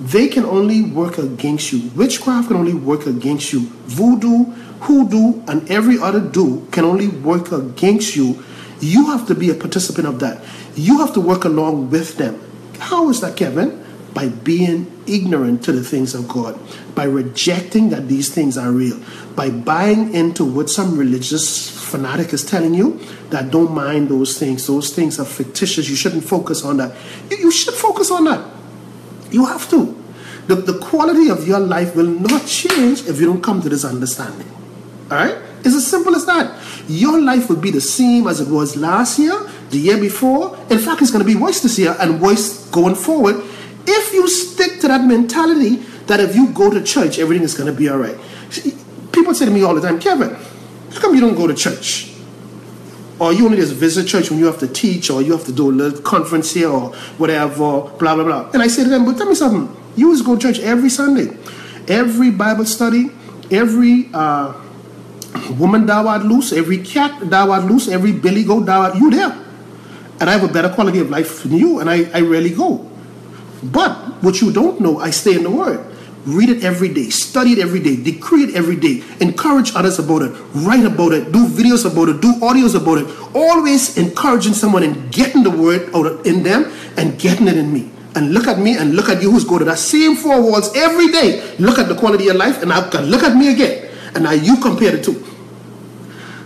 they can only work against you. Witchcraft can only work against you. Voodoo, hoodoo, and every other do can only work against you. You have to be a participant of that. You have to work along with them. How is that, Kevin? By being ignorant to the things of God. By rejecting that these things are real. By buying into what some religious fanatic is telling you, that don't mind those things. Those things are fictitious. You shouldn't focus on that. You should focus on that. You have to. The, the quality of your life will not change if you don't come to this understanding. All right? It's as simple as that. Your life will be the same as it was last year, the year before. In fact, it's going to be worse this year and worse going forward if you stick to that mentality that if you go to church, everything is going to be all right. People say to me all the time, Kevin, how come you don't go to church? Or you only just visit church when you have to teach, or you have to do a little conference here, or whatever, blah, blah, blah. And I say to them, but tell me something. You always go to church every Sunday, every Bible study, every uh, woman thou art loose, every cat thou art loose, every billy goat thou art, you there. And I have a better quality of life than you, and I, I rarely go. But what you don't know, I stay in the Word. Read it every day, study it every day, decree it every day, encourage others about it, write about it, do videos about it, do audios about it. Always encouraging someone and getting the Word out in them and getting it in me. And look at me and look at you who's go to that same four walls every day. Look at the quality of life and I've got look at me again. And now you compare the two.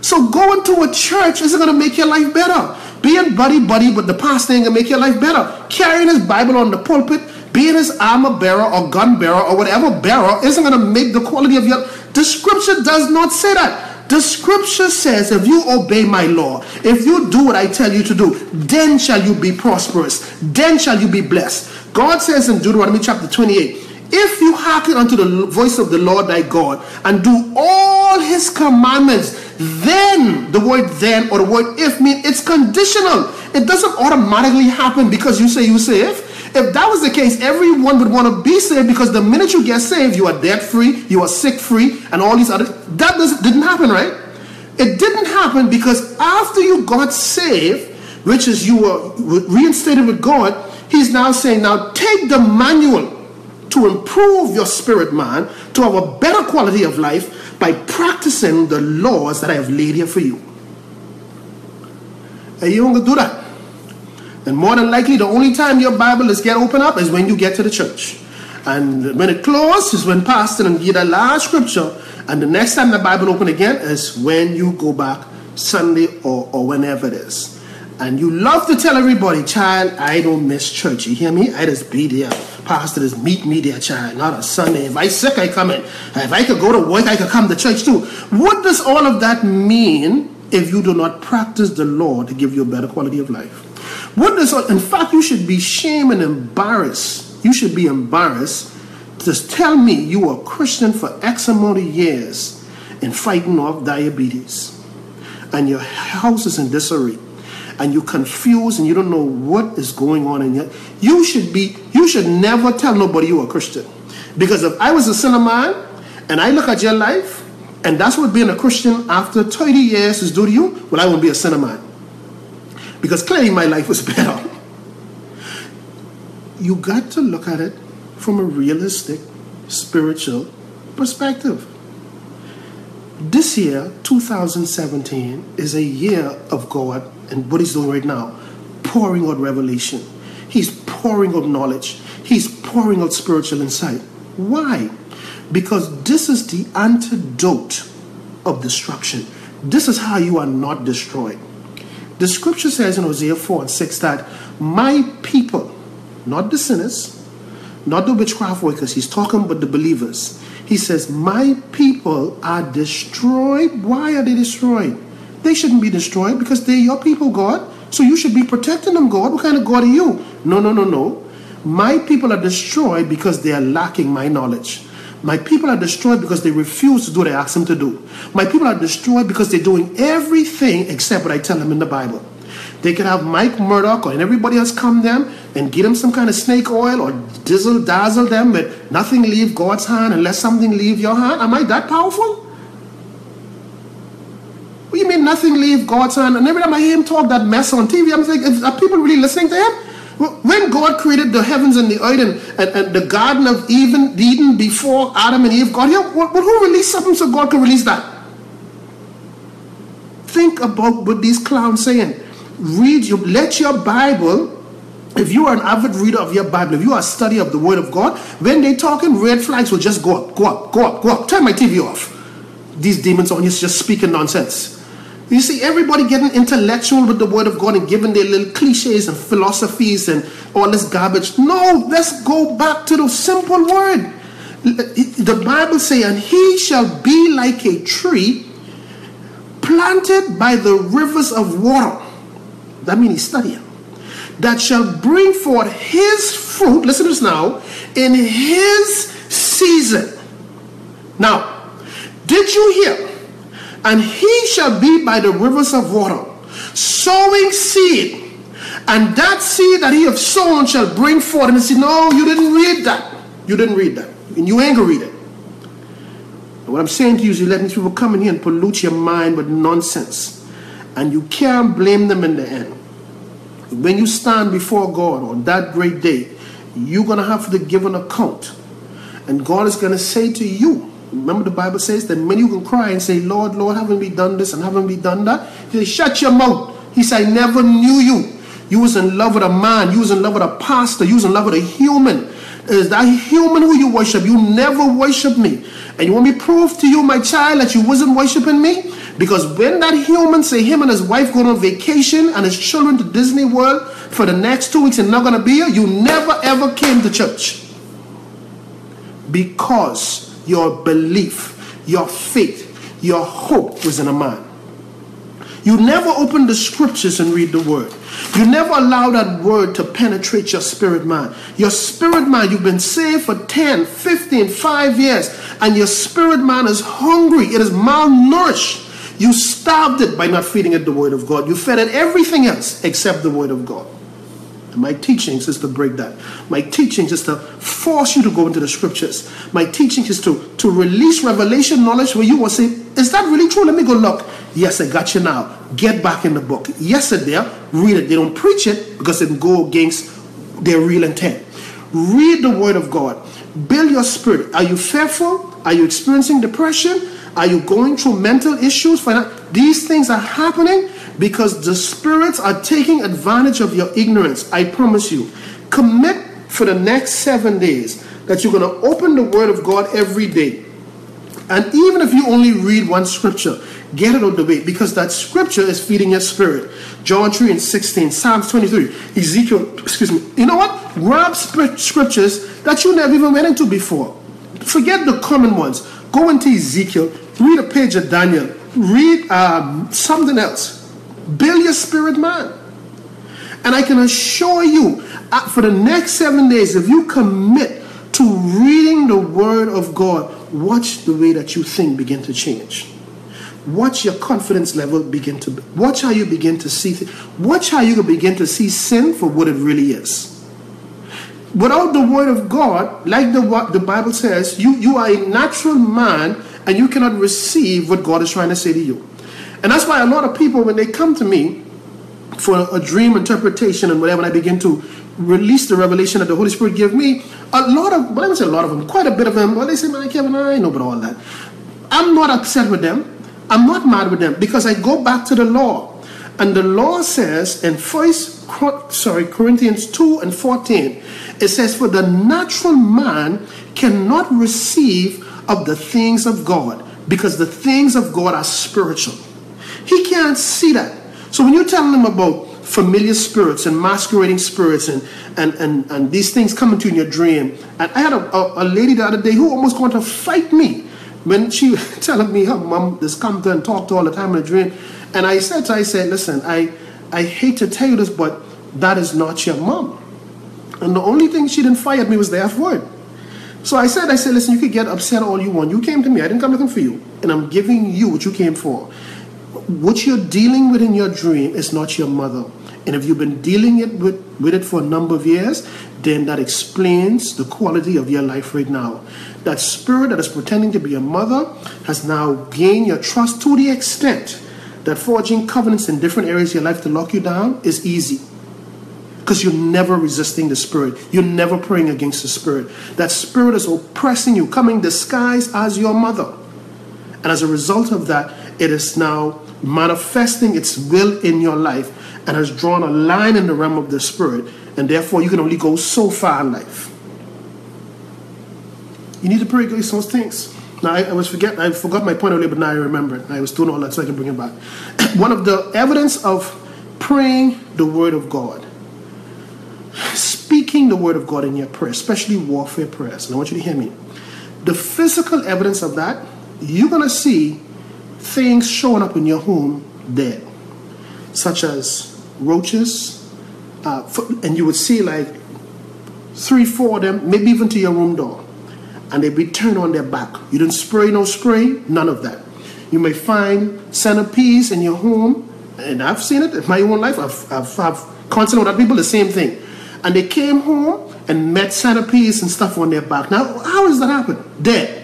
So going to a church isn't going to make your life better. Being buddy-buddy with the pastor ain't going to make your life better. Carrying his Bible on the pulpit, being his armor bearer or gun bearer or whatever bearer isn't going to make the quality of your life. The scripture does not say that. The scripture says if you obey my law, if you do what I tell you to do, then shall you be prosperous. Then shall you be blessed. God says in Deuteronomy chapter twenty-eight, if you hearken unto the voice of the Lord thy God and do all his commandments, then, the word then or the word if means it's conditional. It doesn't automatically happen because you say you saved. If that was the case, everyone would want to be saved because the minute you get saved, you are debt free, you are sick free, and all these other... That doesn't, didn't happen, right? It didn't happen because after you got saved, which is you were reinstated with God, he's now saying, now take the manual to improve your spirit man, to have a better quality of life by practicing the laws that I have laid here for you. And you don't do that. And more than likely, the only time your Bible is get open up is when you get to the church. And when it closes is when pastor and get a large scripture. And the next time the Bible open again is when you go back Sunday or, or whenever it is. And you love to tell everybody, child, I don't miss church. You hear me? I just be there. Pastor, just meet me there, child. Not a Sunday. If I sick, I come in. If I could go to work, I could come to church too. What does all of that mean if you do not practice the law to give you a better quality of life? What does all, in fact, you should be shamed and embarrassed. You should be embarrassed to tell me you were a Christian for X amount of years and fighting off diabetes. And your house is in disarray. And you're confused and you don't know what is going on in you. You should be, you should never tell nobody you're a Christian. Because if I was a sinner man and I look at your life, and that's what being a Christian after thirty years is due to you, well, I won't be a sinner man. Because clearly my life was better. You got to look at it from a realistic, spiritual perspective. This year, two thousand seventeen, is a year of God and what he's doing right now, pouring out revelation. He's pouring out knowledge. He's pouring out spiritual insight. Why? Because this is the antidote of destruction. This is how you are not destroyed. The scripture says in Hosea four and six that my people, not the sinners, not the witchcraft workers, he's talking about the believers. He says, my people are destroyed. Why are they destroyed? They shouldn't be destroyed because they're your people, God. So you should be protecting them, God. What kind of God are you? No, no, no, no. My people are destroyed because they are lacking my knowledge. My people are destroyed because they refuse to do what I ask them to do. My people are destroyed because they're doing everything except what I tell them in the Bible. They could have Mike Murdoch or everybody else come them and give them some kind of snake oil or dizzle dazzle them with nothing leave God's hand and let something leave your hand. Am I that powerful? What do you mean nothing leave God's hand? And every time I hear him talk that mess on T V, I'm thinking, are people really listening to him? When God created the heavens and the earth and, and, and the Garden of Eden, Eden before Adam and Eve got here, well, who released something so God could release that? Think about what these clowns saying. Read your, let your Bible, if you are an avid reader of your Bible, if you are a study of the Word of God, when they talking, red flags will just go up, go up, go up, go up. Turn my T V off. These demons on you just speaking nonsense. You see, everybody getting intellectual with the Word of God and giving their little cliches and philosophies and all this garbage. No, let's go back to the simple Word. The Bible says, and he shall be like a tree planted by the rivers of water. That means he's studying. That shall bring forth his fruit, listen to this now, in his season. Now, did you hear? And he shall be by the rivers of water, sowing seed. And that seed that he have sown shall bring forth. And he said, no, you didn't read that. You didn't read that. And you ain't going to read it. And what I'm saying to you is you're letting these people come in here and pollute your mind with nonsense. And you can't blame them in the end. When you stand before God on that great day, you're going to have to give an account. And God is going to say to you, remember the Bible says that many will cry and say, Lord, Lord, haven't we done this and haven't we done that? He said, shut your mouth. He said, I never knew you. You was in love with a man. You was in love with a pastor. You was in love with a human. It is that human who you worship. You never worship me. And you want me to prove to you, my child, that you wasn't worshiping me? Because when that human, say him and his wife go on vacation and his children to Disney World for the next two weeks and not going to be here, you never ever came to church. Because your belief, your faith, your hope was in a man. You never open the scriptures and read the word. You never allow that word to penetrate your spirit man. Your spirit man, you've been saved for ten, fifteen, five years. And your spirit man is hungry. It is malnourished. You starved it by not feeding it the word of God. You fed it everything else except the word of God. And my teachings is to break that. My teachings is to force you to go into the scriptures. My teaching is to, to release revelation knowledge where you will say, is that really true? Let me go look. Yes, I got you now. Get back in the book. Yes, it's there. Read it. They don't preach it because it can go against their real intent. Read the word of God. Build your spirit. Are you fearful? Are you experiencing depression? Are you going through mental issues? These things are happening because the spirits are taking advantage of your ignorance. I promise you. Commit for the next seven days that you're going to open the word of God every day. And even if you only read one scripture, get it out of the way, because that scripture is feeding your spirit. John three and sixteen, Psalms twenty-three, Ezekiel, excuse me. You know what? Grab scriptures that you never even went into before. Forget the common ones. Go into Ezekiel, read a page of Daniel, read um, something else. Build your spirit man. And I can assure you, uh, for the next seven days, if you commit to reading the word of God, watch the way that you think begin to change. Watch your confidence level begin to, watch how you begin to see, watch how you begin to see sin for what it really is. Without the word of God, like the, what the Bible says, you, you are a natural man and you cannot receive what God is trying to say to you. And that's why a lot of people, when they come to me for a dream interpretation and whatever, and I begin to release the revelation that the Holy Spirit gave me, a lot of, well, I would say a lot of them, quite a bit of them, well, they say, man, Kevin, I know about all that. I'm not upset with them. I'm not mad with them, because I go back to the law. And the law says in first sorry, Corinthians two and fourteen, it says, for the natural man cannot receive of the things of God, because the things of God are spiritual. He can't see that. So when you're telling him about familiar spirits and masquerading spirits and, and, and, and these things coming to you in your dream. And I had a, a, a lady the other day who almost going to fight me when she was telling me her mom just come to and talk to all the time in a dream. And I said to her, I said, listen, I, I hate to tell you this, but that is not your mom. And the only thing she didn't fire at me was the F word. So I said, I said, listen, you could get upset all you want. You came to me. I didn't come looking for you. And I'm giving you what you came for. What you're dealing with in your dream is not your mother. And if you've been dealing it with, with it for a number of years, then that explains the quality of your life right now. That spirit that is pretending to be your mother has now gained your trust to the extent that forging covenants in different areas of your life to lock you down is easy. Because you're never resisting the spirit. You're never praying against the spirit. That spirit is oppressing you, coming disguised as your mother. And as a result of that, it is now manifesting its will in your life and has drawn a line in the realm of the spirit, and therefore you can only go so far in life. You need to pray against those things. Now I, I was forget I forgot my point earlier, but now I remember it. I was doing all that so I can bring it back. One of the evidence of praying the word of God, speaking the word of God in your prayer, especially warfare prayers, and I want you to hear me. The physical evidence of that, you're gonna see things showing up in your home dead, such as roaches, uh, and you would see like three, four of them, maybe even to your room door, and they'd be turned on their back. You didn't spray, no spray, none of that. You may find centipedes in your home, and I've seen it in my own life. I've, I've, I've constantly with other people the same thing. And they came home and met centipedes and stuff on their back. Now, how does that happen? Dead.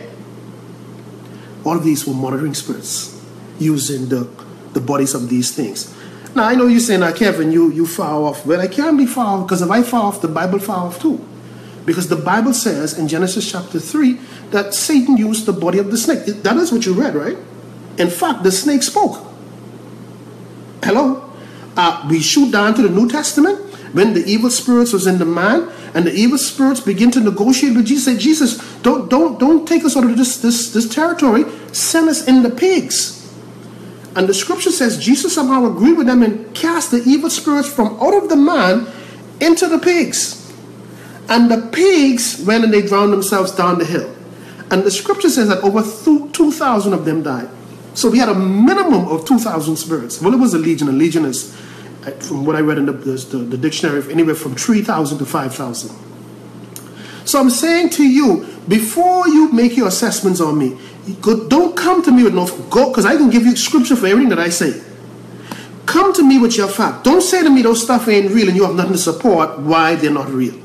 All of these were monitoring spirits using the, the bodies of these things. Now, I know you're saying, now, Kevin, you, you far off. Well, I can't be far off, because if I far off, the Bible far off too. Because the Bible says in Genesis chapter three that Satan used the body of the snake. That is what you read, right? In fact, the snake spoke. Hello? Uh, we shoot down to the New Testament when the evil spirits was in the man, and the evil spirits begin to negotiate with Jesus. Say, Jesus, don't, don't, don't take us out of this, this, this territory. Send us in the pigs. And the scripture says Jesus somehow agreed with them and cast the evil spirits from out of the man into the pigs. And the pigs went and they drowned themselves down the hill. And the scripture says that over two thousand of them died. So we had a minimum of two thousand spirits. Well, it was a legion. A legion is, from what I read in the, the, the dictionary, anywhere from three thousand to five thousand. So I'm saying to you, before you make your assessments on me, go, don't come to me with no, go, because I can give you scripture for everything that I say. Come to me with your fact. Don't say to me those stuff ain't real and you have nothing to support why they're not real.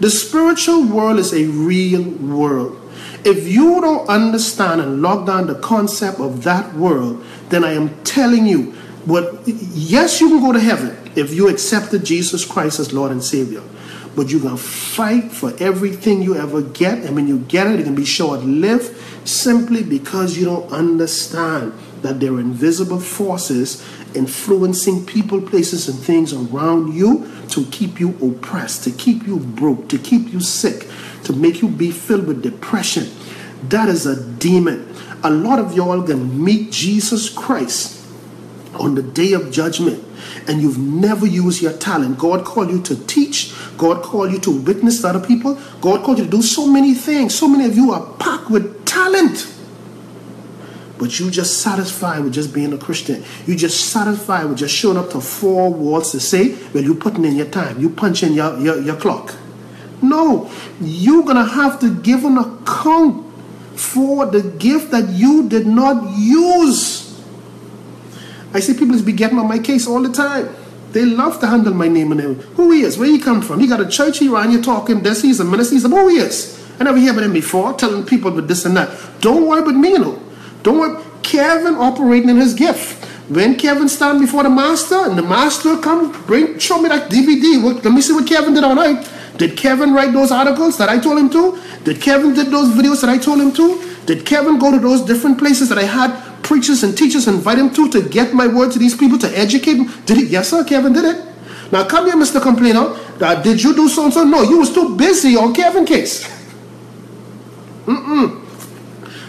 The spiritual world is a real world. If you don't understand and lock down the concept of that world, then I am telling you, what, yes, you can go to heaven if you accepted Jesus Christ as Lord and Savior. But you're going to fight for everything you ever get. And when you get it, it can be short-lived simply because you don't understand that there are invisible forces influencing people, places, and things around you to keep you oppressed, to keep you broke, to keep you sick, to make you be filled with depression. That is a demon. A lot of y'all can meet Jesus Christ on the day of judgment, and you've never used your talent. God called you to teach. God called you to witness to other people. God called you to do so many things. So many of you are packed with talent. But you just satisfied with just being a Christian. You just satisfied with just showing up to four walls to say, well, you're putting in your time. You're punching your, your, your clock. No, you're going to have to give an account for the gift that you did not use. I see people be getting on my case all the time. They love to handle my name and everything. Who he is? Where he come from? He got a church here and you're talking this. He's a minister. He's a who he is. I never heard of him before, telling people about this and that. Don't worry about me, you know. Don't worry, Kevin operating in his gift. When Kevin stand before the master, and the master come, bring, show me that D V D. What, let me see what Kevin did all night. Did Kevin write those articles that I told him to? Did Kevin did those videos that I told him to? Did Kevin go to those different places that I had preachers and teachers invite him to to get my word to these people, to educate them? Did he? Yes, sir, Kevin did it. Now come here, Mister Complainer. Uh, did you do so-and-so? No, you was too busy on Kevin's case. Mm-mm.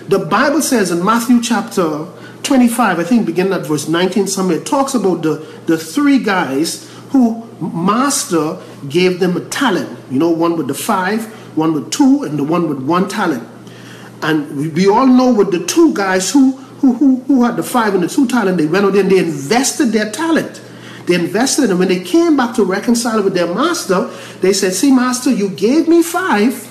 The Bible says in Matthew chapter twenty-five, I think beginning at verse nineteen somewhere, it talks about the, the three guys who master gave them a talent. You know, one with the five, one with two, and the one with one talent. And we, we all know with the two guys who, who, who, who had the five and the two talent, they went out there and they invested their talent. They invested it, and when they came back to reconcile with their master, they said, see, master, you gave me five.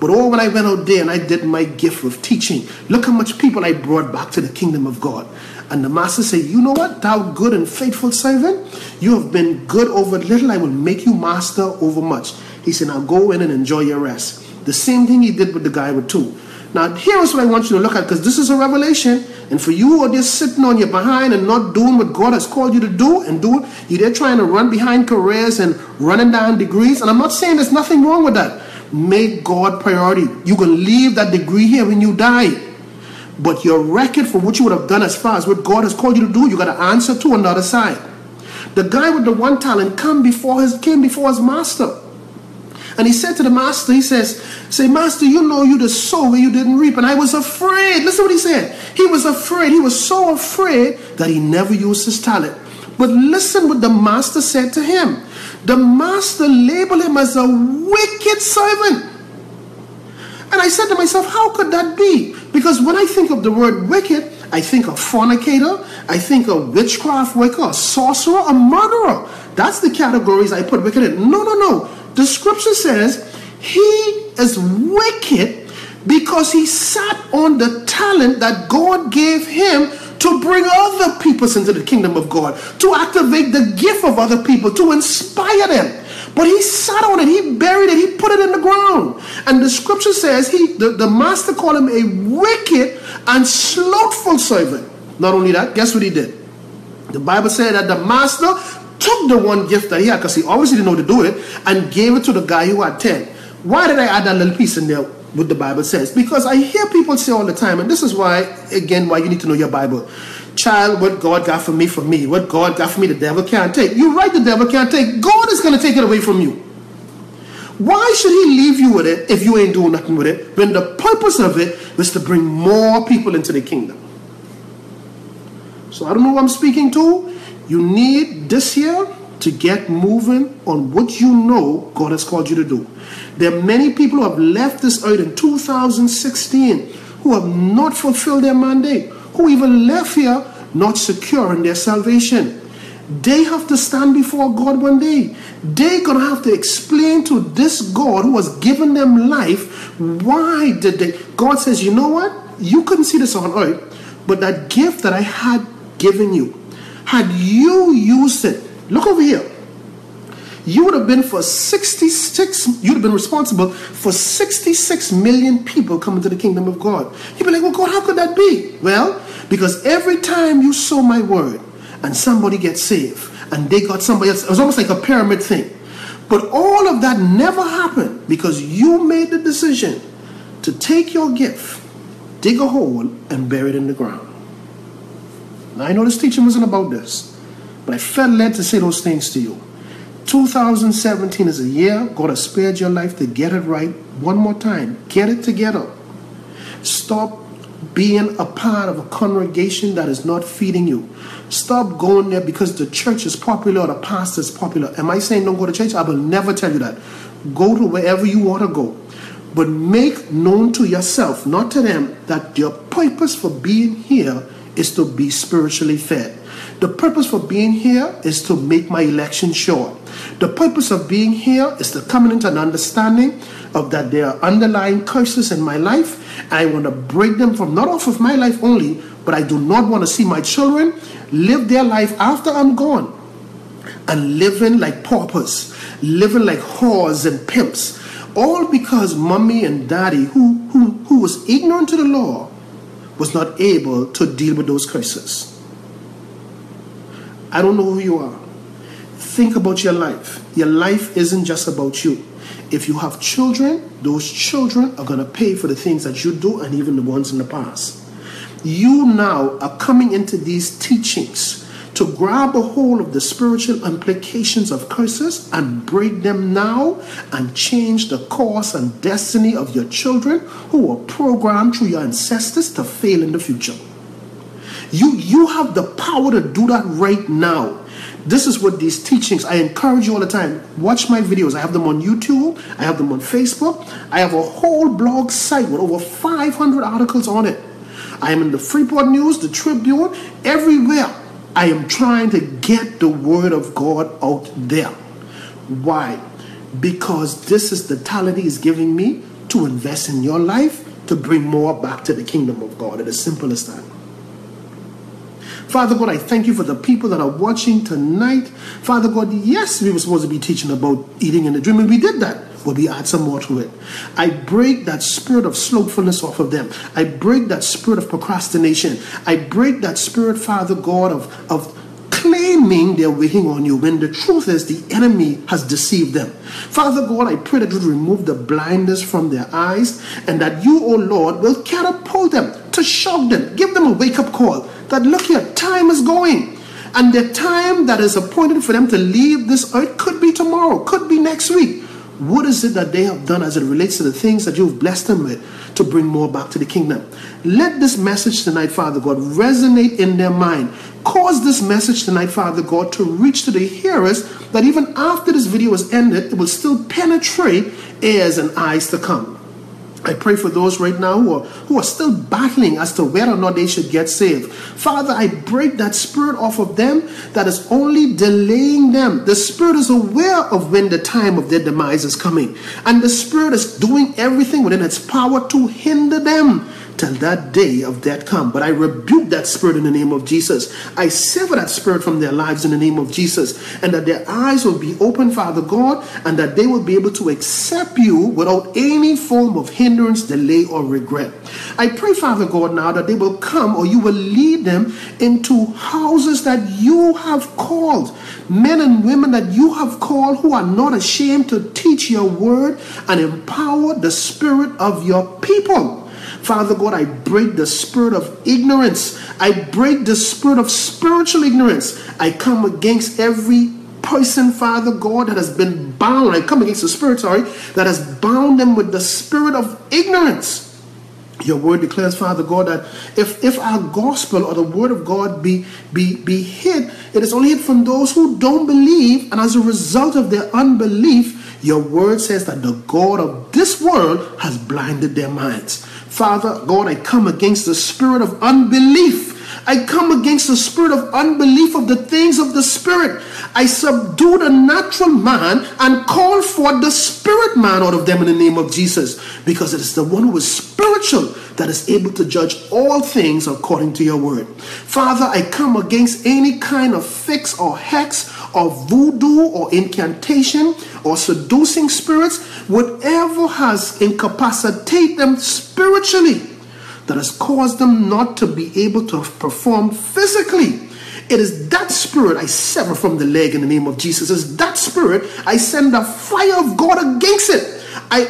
But oh, when I went out there and I did my gift of teaching, look how much people I brought back to the kingdom of God. And the master said, you know what, thou good and faithful servant, you have been good over little, I will make you master over much. He said, now go in and enjoy your rest. The same thing he did with the guy with two. Now here's what I want you to look at, because this is a revelation. And for you who are just sitting on your behind and not doing what God has called you to do and do it, you're there trying to run behind careers and running down degrees. And I'm not saying there's nothing wrong with that. Make God priority. You can leave that degree here when you die. But your record for what you would have done as far as what God has called you to do, you got to answer to on the other side. The guy with the one talent come before his, came before his master. And he said to the master, he says, say, master, you know you just sow where you didn't reap. And I was afraid. Listen to what he said. He was afraid. He was so afraid that he never used his talent. But listen what the master said to him. The master labeled him as a wicked servant. And I said to myself, how could that be? Because when I think of the word wicked, I think of fornicator, I think of witchcraft worker, a sorcerer, a murderer. That's the categories I put wicked in. No, no, no. The scripture says he is wicked because he sat on the talent that God gave him to bring other people into the kingdom of God, to activate the gift of other people, to inspire them. But he sat on it, he buried it, he put it in the ground. And the scripture says he, the, the master called him a wicked and slothful servant. Not only that, guess what he did? The Bible said that the master took the one gift that he had, because he obviously didn't know how to do it, and gave it to the guy who had ten. Why did I add that little piece in there, what the Bible says? Because I hear people say all the time, and this is why, again, why you need to know your Bible. Child, what God got for me, for me. What God got for me, the devil can't take. You're right, the devil can't take. God is going to take it away from you. Why should he leave you with it if you ain't doing nothing with it, when the purpose of it was to bring more people into the kingdom? So I don't know who I'm speaking to. You need this year to get moving on what you know God has called you to do. There are many people who have left this earth in two thousand sixteen who have not fulfilled their mandate, who even left here not secure in their salvation. They have to stand before God one day. They're going to have to explain to this God who has given them life, why did they... God says, you know what? You couldn't see this on earth, but that gift that I had given you, had you used it, look over here, you would have been for sixty-six, you would have been responsible for sixty-six million people coming to the kingdom of God. You'd be like, well, God, how could that be? Well, because every time you sow my word and somebody gets saved and they got somebody else, it was almost like a pyramid thing. But all of that never happened because you made the decision to take your gift, dig a hole, and bury it in the ground. Now, I know this teaching wasn't about this, but I felt led to say those things to you. two thousand seventeen is a year God has spared your life to get it right one more time. Get it together. Stop being a part of a congregation that is not feeding you. Stop going there because the church is popular or the pastor is popular. Am I saying don't go to church? I will never tell you that. Go to wherever you want to go. But make known to yourself, not to them, that your purpose for being here is to be spiritually fed. The purpose for being here is to make my election sure. The purpose of being here is to come into an understanding of that there are underlying curses in my life. I want to break them from, not off of my life only, but I do not want to see my children live their life after I'm gone and living like paupers, living like whores and pimps, all because mommy and daddy, who, who, who was ignorant to the law, was not able to deal with those curses. I don't know who you are. Think about your life. Your life isn't just about you. If you have children, those children are going to pay for the things that you do and even the ones in the past. You now are coming into these teachings to grab a hold of the spiritual implications of curses and break them now and change the course and destiny of your children who were programmed through your ancestors to fail in the future. You, you have the power to do that right now. This is what these teachings, I encourage you all the time, watch my videos. I have them on YouTube, I have them on Facebook, I have a whole blog site with over five hundred articles on it. I am in the Freeport News, the Tribune, everywhere. I am trying to get the word of God out there. Why? Because this is the talent he is giving me to invest in your life to bring more back to the kingdom of God. It is simple as that. Father God, I thank you for the people that are watching tonight. Father God, yes, we were supposed to be teaching about eating and dreaming. We did that, but we add some more to it. I break that spirit of slothfulness off of them. I break that spirit of procrastination. I break that spirit, Father God, of, of claiming they're waiting on you when the truth is the enemy has deceived them. Father God, I pray that you remove the blindness from their eyes and that you, oh Lord, will catapult them, to shock them, give them a wake-up call. That look here, time is going. And the time that is appointed for them to leave this earth could be tomorrow, could be next week. What is it that they have done as it relates to the things that you've blessed them with to bring more back to the kingdom? Let this message tonight, Father God, resonate in their mind. Cause this message tonight, Father God, to reach to the hearers that even after this video is ended, it will still penetrate ears and eyes to come. I pray for those right now who are, who are still battling as to whether or not they should get saved. Father, I break that spirit off of them that is only delaying them. The spirit is aware of when the time of their demise is coming. And the spirit is doing everything within its power to hinder them, till that day of death come. But I rebuke that spirit in the name of Jesus. I sever that spirit from their lives in the name of Jesus, and that their eyes will be open, Father God, and that they will be able to accept you without any form of hindrance, delay, or regret. I pray, Father God, now that they will come, or you will lead them into houses that you have called, men and women that you have called, who are not ashamed to teach your word and empower the spirit of your people. Father God, I break the spirit of ignorance. I break the spirit of spiritual ignorance. I come against every person, Father God, that has been bound. I come against the spirit, sorry, that has bound them with the spirit of ignorance. Your word declares, Father God, that if, if our gospel or the word of God be, be, be hid, it is only hid from those who don't believe, and as a result of their unbelief, your word says that the God of this world has blinded their minds. Father God, I come against the spirit of unbelief. I come against the spirit of unbelief of the things of the spirit. I subdue the natural man and call for the spirit man out of them in the name of Jesus, because it is the one who is spiritual that is able to judge all things according to your word. Father, I come against any kind of fix or hex or voodoo or incantation or seducing spirits, whatever has incapacitated them spiritually, that has caused them not to be able to perform physically. It is that spirit I sever from the leg in the name of Jesus. It is that spirit I send the fire of God against it. I,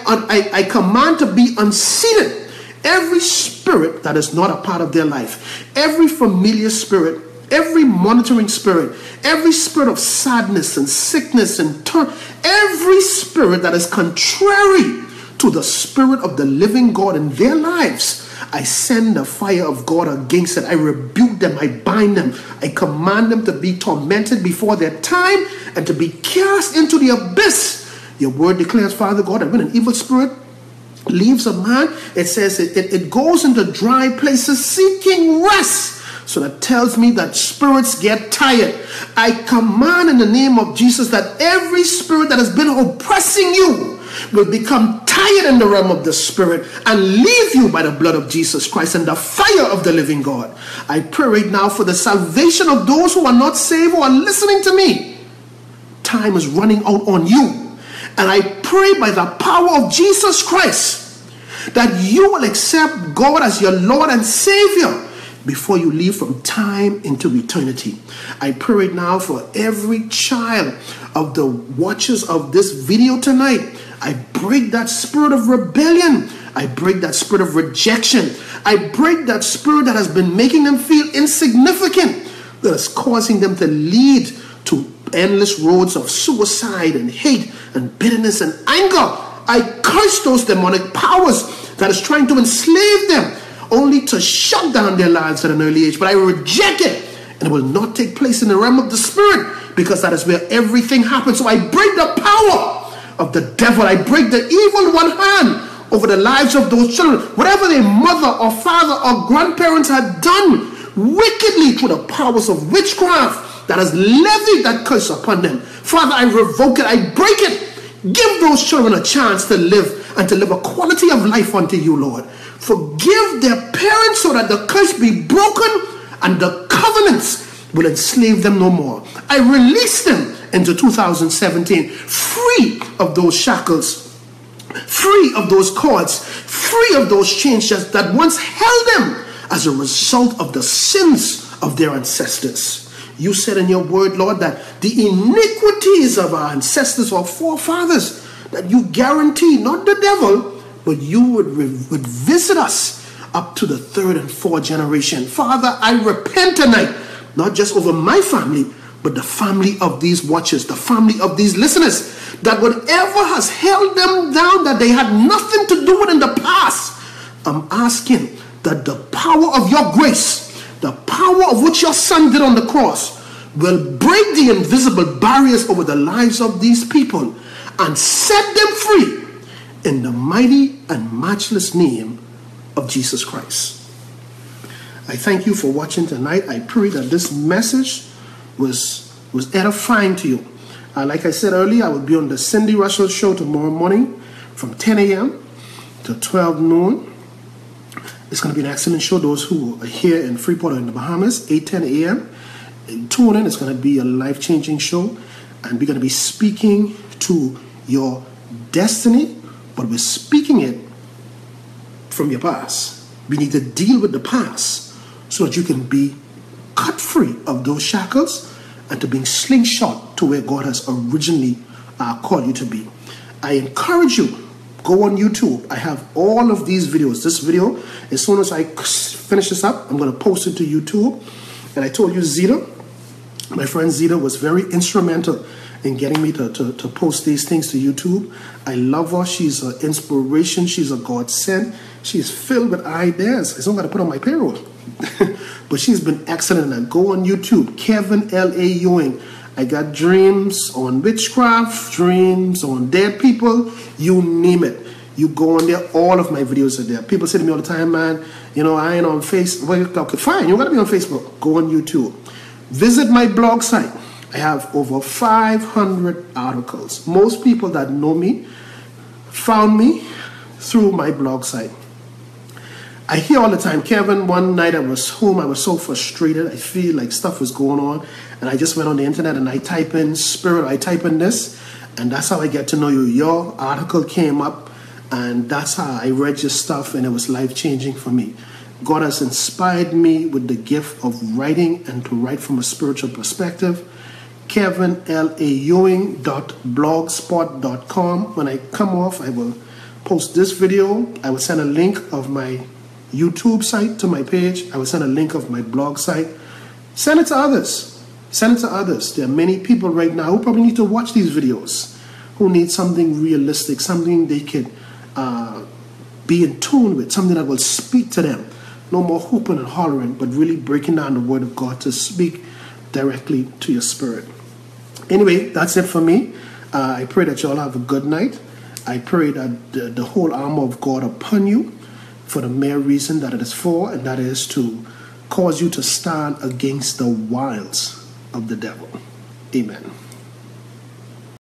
I, I command to be unseated every spirit that is not a part of their life, every familiar spirit, every monitoring spirit, every spirit of sadness and sickness and turn, every spirit that is contrary to the spirit of the living God in their lives, I send the fire of God against it. I rebuke them. I bind them. I command them to be tormented before their time and to be cast into the abyss. Your word declares, Father God, that when an evil spirit leaves a man, it says it, it, it goes into dry places seeking rest. So that tells me that spirits get tired. I command in the name of Jesus that every spirit that has been oppressing you will become tired in the realm of the spirit and leave you by the blood of Jesus Christ and the fire of the living God. I pray right now for the salvation of those who are not saved, who are listening to me. Time is running out on you. And I pray by the power of Jesus Christ that you will accept God as your Lord and Savior before you leave from time into eternity. I pray right now for every child of the watchers of this video tonight. I break that spirit of rebellion. I break that spirit of rejection. I break that spirit that has been making them feel insignificant, that is causing them to lead to endless roads of suicide and hate and bitterness and anger. I curse those demonic powers that is trying to enslave them, only to shut down their lives at an early age. But I reject it, and it will not take place in the realm of the spirit, because that is where everything happens. So I break the power of the devil. I break the evil one hand over the lives of those children. Whatever their mother or father or grandparents had done wickedly through the powers of witchcraft that has levied that curse upon them, Father, I revoke it. I break it. Give those children a chance to live and to live a quality of life unto you, Lord. Forgive their parents so that the curse be broken and the covenants will enslave them no more. I release them into two thousand seventeen, free of those shackles, free of those cords, free of those chains that once held them as a result of the sins of their ancestors. You said in your word, Lord, that the iniquities of our ancestors or forefathers, that you guarantee, not the devil, but you would, would visit us up to the third and fourth generation. Father, I repent tonight, not just over my family, but the family of these watchers, the family of these listeners, that whatever has held them down, that they had nothing to do with in the past, I'm asking that the power of your grace, the power of what your son did on the cross, will break the invisible barriers over the lives of these people and set them free, in the mighty and matchless name of Jesus Christ. I thank you for watching tonight. I pray that this message was, was edifying to you. Uh, like I said earlier, I will be on the Cindy Russell show tomorrow morning from ten A M to twelve noon. It's going to be an excellent show. Those who are here in Freeport or in the Bahamas, eight ten a m Tune in. It's going to be a life-changing show. And we're going to be speaking to your destiny, but we're speaking it from your past. We need to deal with the past so that you can be cut free of those shackles and to being slingshot to where God has originally uh, called you to be. I encourage you, go on YouTube. I have all of these videos. This video, as soon as I finish this up, I'm going to post it to YouTube. And I told you Zita, my friend Zita, was very instrumental in getting me to, to, to post these things to YouTube. I love her. She's an inspiration. She's a godsend. She's filled with ideas. It's not going to put on my payroll. But she's been excellent. And go on YouTube, Kevin L A. Ewing. I got dreams on witchcraft, dreams on dead people, you name it. You go on there, all of my videos are there. People say to me all the time, man, you know, I ain't on Facebook. Well, okay, fine, you're going to be on Facebook. Go on YouTube. Visit my blog site. I have over five hundred articles. Most people that know me found me through my blog site. I hear all the time, Kevin, one night I was home, I was so frustrated, I feel like stuff was going on, and I just went on the internet and I type in spirit, I type in this, and that's how I get to know you. Your article came up, and that's how I read your stuff, and it was life-changing for me. God has inspired me with the gift of writing and to write from a spiritual perspective. Kevin L A Ewing dot blogspot dot com. When I come off, I will post this video. I will send a link of my YouTube site to my page. I will send a link of my blog site. Send it to others. Send it to others. There are many people right now who probably need to watch these videos, who need something realistic, something they can uh, be in tune with, something that will speak to them. No more hooping and hollering, but really breaking down the word of God to speak directly to your spirit. Anyway, that's it for me. Uh, I pray that you all have a good night. I pray that the, the whole armor of God upon you, for the mere reason that it is for, and that is to cause you to stand against the wiles of the devil. Amen.